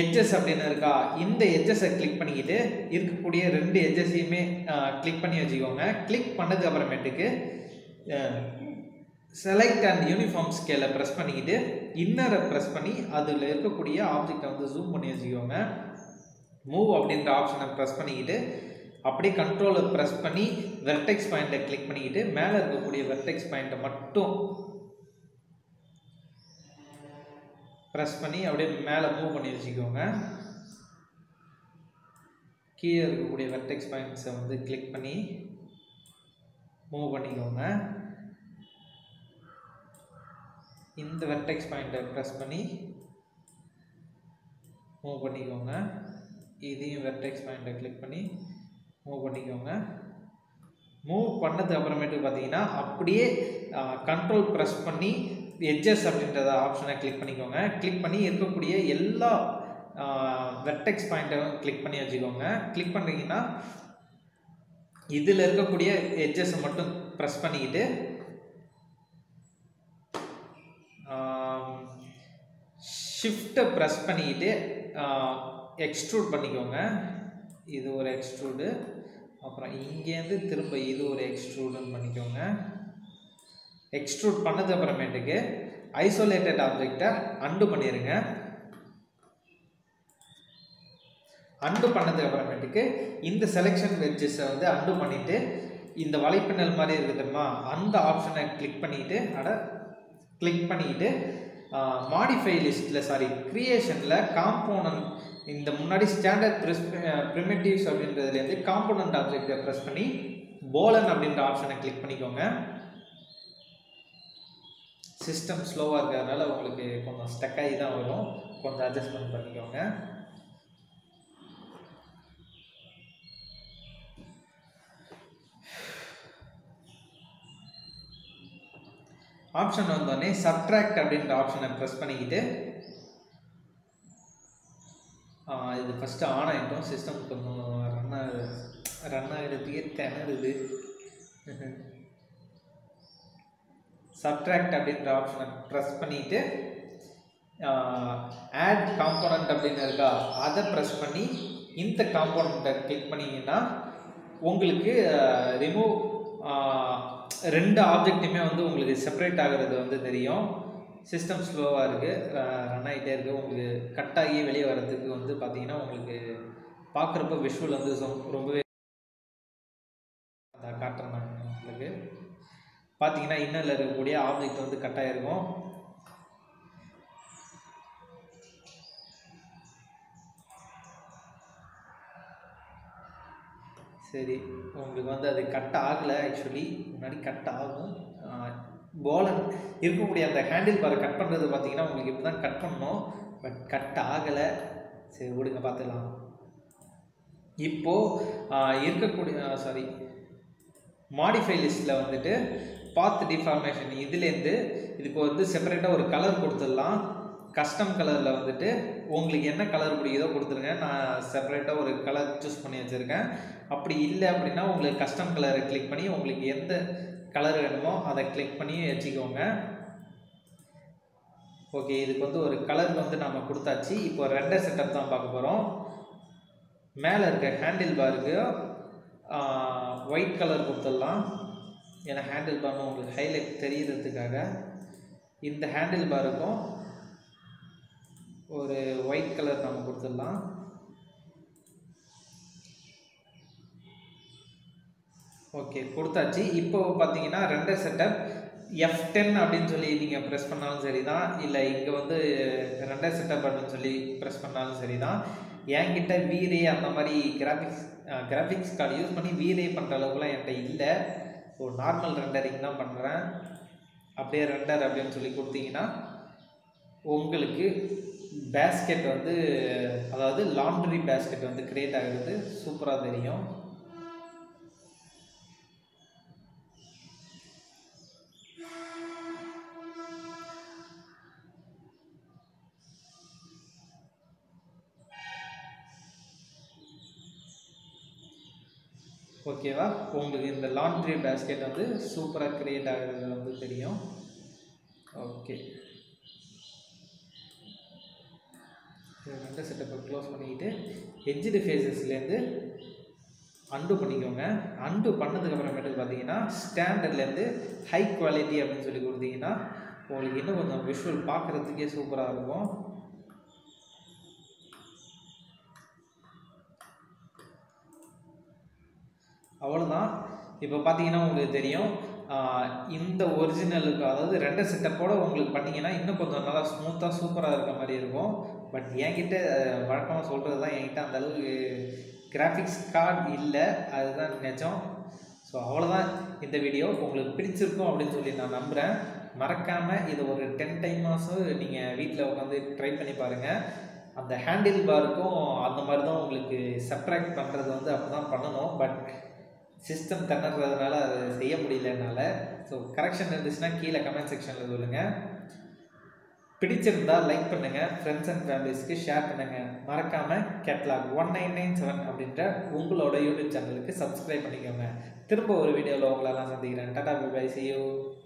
எட்ஜஸ் அப்படின இருக்கா, இந்த எட்ஜஸை கிளிக் பண்ணிட்டு இருக்கக்கூடிய ரெண்டு எட்ஜஸையுமே கிளிக் பண்ணி வச்சுக்கோங்க. கிளிக் பண்ணதுக்கு அப்புறமேட்டுக்கு select and uniform scale press பண்ணிட்டு இன்னரை பிரஸ் பண்ணி அதுல இருக்கக்கூடிய ஆப்ஜெக்ட்டை வந்து ஜூம் பண்ணி வச்சுக்கோங்க. मूव அப்படிங்கற ஆப்ஷனை பிரஸ் பண்ணிட்டு அப்படியே கண்ட்ரோல் பிரஸ் பண்ணி வெர்டெக்ஸ் பாயிண்ட கிளிக் பண்ணிட்டு மேல இருக்க கூடிய வெர்டெக்ஸ் பாயிண்ட மட்டும் பிரஸ் பண்ணி அப்படியே மேல மூவ் பண்ணி வச்சிக்கோங்க. கீழ இருக்க கூடிய வெர்டெக்ஸ் பாயிண்ட்ஸை வந்து கிளிக் பண்ணி மூவ் பண்ணிக்கோங்க. இந்த வெர்டெக்ஸ் பாயிண்ட பிரஸ் பண்ணி மூவ் பண்ணிக்கோங்க. इधर वर्टेक्स पॉइंट क्लिक पड़ी मूव पड़को मूव पड़को पाती अब कंट्रोल प्रेस पड़ी एड्जेस अब ऑप्शन क्लिक पड़को क्लिक पड़ी एल वर्टेक्स पॉइंट क्लिक पड़ी वो क्लिक पड़ीना इतक एड्जेस मट प्रेस पड़े शिफ्ट प्रेस पड़े एक्सट्रूड பண்ணிக்கோங்க. இது ஒரு எக்ஸ்ட்ரூட் அப்புறம் இங்க இருந்து திரும்ப இது ஒரு எக்ஸ்ட்ரூடன் பண்ணிக்கோங்க. எக்ஸ்ட்ரூட் பண்ணது அப்புறமேட்டுக்கு ஐசோலேட்டட் ஆப்ஜெக்ட்டை அண்டு பண்ணிருங்க. அண்டு பண்ணது அப்புறமேட்டுக்கு இந்த செலெக்ஷன் வெட்ஜஸை வந்து அண்டு பண்ணிட்டு இந்த வலைப்பின்னல் மாதிரி இருக்குதுமா அந்த ஆப்ஷனை கிளிக் பண்ணிட்டு கிளிக் பண்ணிட்டு modify list sorry creation component मुन्नाडी स्टैंडर्ड प्रिमिटिव्स अब कंपोनेंट ऑब्जेक्ट प्रेस पड़ी बोलन अब ऑप्शन क्लिक पड़को सिस्टम स्लोवा को स्टक वो कुछ अडजस्टमेंट पड़को ஆப்ஷன் வந்தோனே சப்ட்ராக்ட் அப்படிங்கற ஆப்ஷனை பிரஸ் பண்ணிக்கிட்டு இது ஃபர்ஸ்ட் ஆன் ஆயிடும். சிஸ்டம் கொஞ்சம் ரன் ஆகிறதுக்கே திணறுது. சப்ட்ராக்ட் அப்படிங்கற ஆப்ஷனை பிரஸ் பண்ணிட்டு ஆட் காம்போனன்ட் அப்படிங்க இருக்கா அதை பிரஸ் பண்ணி இந்த காம்போனன்ட்டை கிளிக் பண்ணீங்கன்னா உங்களுக்கு ரிமூவ் ரெண்டு ஆப்ஜெக்ட்டுமே வந்து உங்களுக்கு செப்பரேட் ஆகிறது வந்து தெரியும். சிஸ்டம் ஸ்லோவாக இருக்குது, ரன் ஆகிட்டே இருக்குது. உங்களுக்கு கட் ஆகி வெளியே வர்றதுக்கு வந்து பார்த்தீங்கன்னா உங்களுக்கு பார்க்குறப்ப விஷுவல் வந்து ரொம்பவே அதை காட்டுறேன் நான். உங்களுக்கு பார்த்தீங்கன்னா இன்னரில் இருக்கக்கூடிய ஆப்ஜெக்ட் வந்து கட் ஆகிருக்கும். சரி, உங்களுக்கு வந்து அது கட் ஆகலை. ஆக்சுவலி முன்னாடி கட் ஆகும் போலன் இருக்கக்கூடிய அந்த ஹேண்டில் பாரை கட் பண்ணுறது பார்த்தீங்கன்னா உங்களுக்கு இப்போ தான் கட் பண்ணோம். பட் கட் ஆகலை. சரி விடுங்க, பார்த்துக்கலாம். இப்போது இருக்கக்கூடிய சாரி மாடிஃபை லிஸ்ட்டில் வந்துட்டு பாத் டிஃபார்மேஷன் இதுலேருந்து இதுக்கு வந்து செப்பரேட்டாக ஒரு கலர் கொடுத்துடலாம். कस्टम कलर वोटे उन्न कलर पिड़ो को ना सेपरेटा और कलर चूस पड़ी वजह अब अब कस्टम कलर क्लिक पड़ी उत कलर वेमो क्लिक पड़ी वो ओके और कलर वो नाम कुछ इो रेडर सेटअप पाकपर मेल हैंडल बार वाइट कलर को हैंडल बार हाईलाइट तरीके हैंडल बार और वाइट कलर नाम को ओके कुछ इो पाती रेंडर सेटअप F10 अब प्रेस पड़ा सरीदा इं वो रेंडर सेटअप अब प्रेस पड़ा सरीदा ऐट वीरे अंतमारी ग्राफिक्स ग्राफिक्स कार्ड यूस पड़ी वीरे पड़े अलव नार्मल रेंडरिंग ना पड़े अब रेंडर अब उ बास्केट वो लांड्री बास्केट वो क्रिएट आगे सूपर ஓகேவா. உங்களுக்கு இந்த லாண்ட்ரி பேஸ்கெட் வந்து சூப்பராக கிரியேட் ஆகிறது வந்து தெரியும். ஓகே ரெண்டு செட்டப்பை க்ளோஸ் பண்ணிக்கிட்டு எட்ஜ்டு ஃபேஸஸ்லேருந்து அண்டு பண்ணிக்கோங்க. அண்டு பண்ணதுக்கப்புறமேட்டுக்கு பார்த்தீங்கன்னா ஸ்டாண்டர்ட்லேருந்து ஹை குவாலிட்டி அப்படின்னு சொல்லி கொடுத்தீங்கன்னா உங்களுக்கு இன்னும் கொஞ்சம் விஷுவல் பார்க்குறதுக்கே சூப்பராக இருக்கும். அவ்வளோதான். இப்போ பார்த்தீங்கன்னா உங்களுக்கு தெரியும் இந்த ஒரிஜினலுக்கு, அதாவது ரெண்டு செட்டப்போடு உங்களுக்கு பண்ணிங்கன்னா இன்னும் கொஞ்சம் நல்லா ஸ்மூத்தாக சூப்பராக இருக்க மாதிரி இருக்கும். பட் என்கிட்ட வழக்கமாக சொல்கிறது தான், என்கிட்ட அந்தளவுக்கு கிராஃபிக்ஸ் கார்டு இல்லை, அதுதான் நிஜம். ஸோ அவ்வளோதான் இந்த வீடியோ. உங்களுக்கு பிடிச்சிருக்கும் அப்படின்னு சொல்லி நான் நம்புகிறேன். மறக்காமல் இது ஒரு 10 டைமாஸும் நீங்கள் வீட்டில் உட்காந்து ட்ரை பண்ணி பாருங்கள். அந்த ஹேண்டில் பாருக்கும் அந்த மாதிரி தான் உங்களுக்கு சப்ராக்ட் பண்ணுறது வந்து அப்படி தான் பண்ணணும். பட் சிஸ்டம் திணறதுனால அதை செய்ய முடியலனால ஸோ கரெக்ஷன் இருந்துச்சுன்னா கீழே கமெண்ட் செக்ஷனில் சொல்லுங்கள். பிடிச்சிருந்தால் லைக் பண்ணுங்கள், ஃப்ரெண்ட்ஸ் அண்ட் ஃபேமிலிஸ்க்கு ஷேர் பண்ணுங்கள். மறக்காமல் catalogue1997 அப்படின்ற உங்களோட யூடியூப் சேனலுக்கு சப்ஸ்கிரைப் பண்ணிக்கோங்க. திரும்ப ஒரு வீடியோவில் உங்களெல்லாம் சந்திக்கிறேன். டாடா பை பை, see you.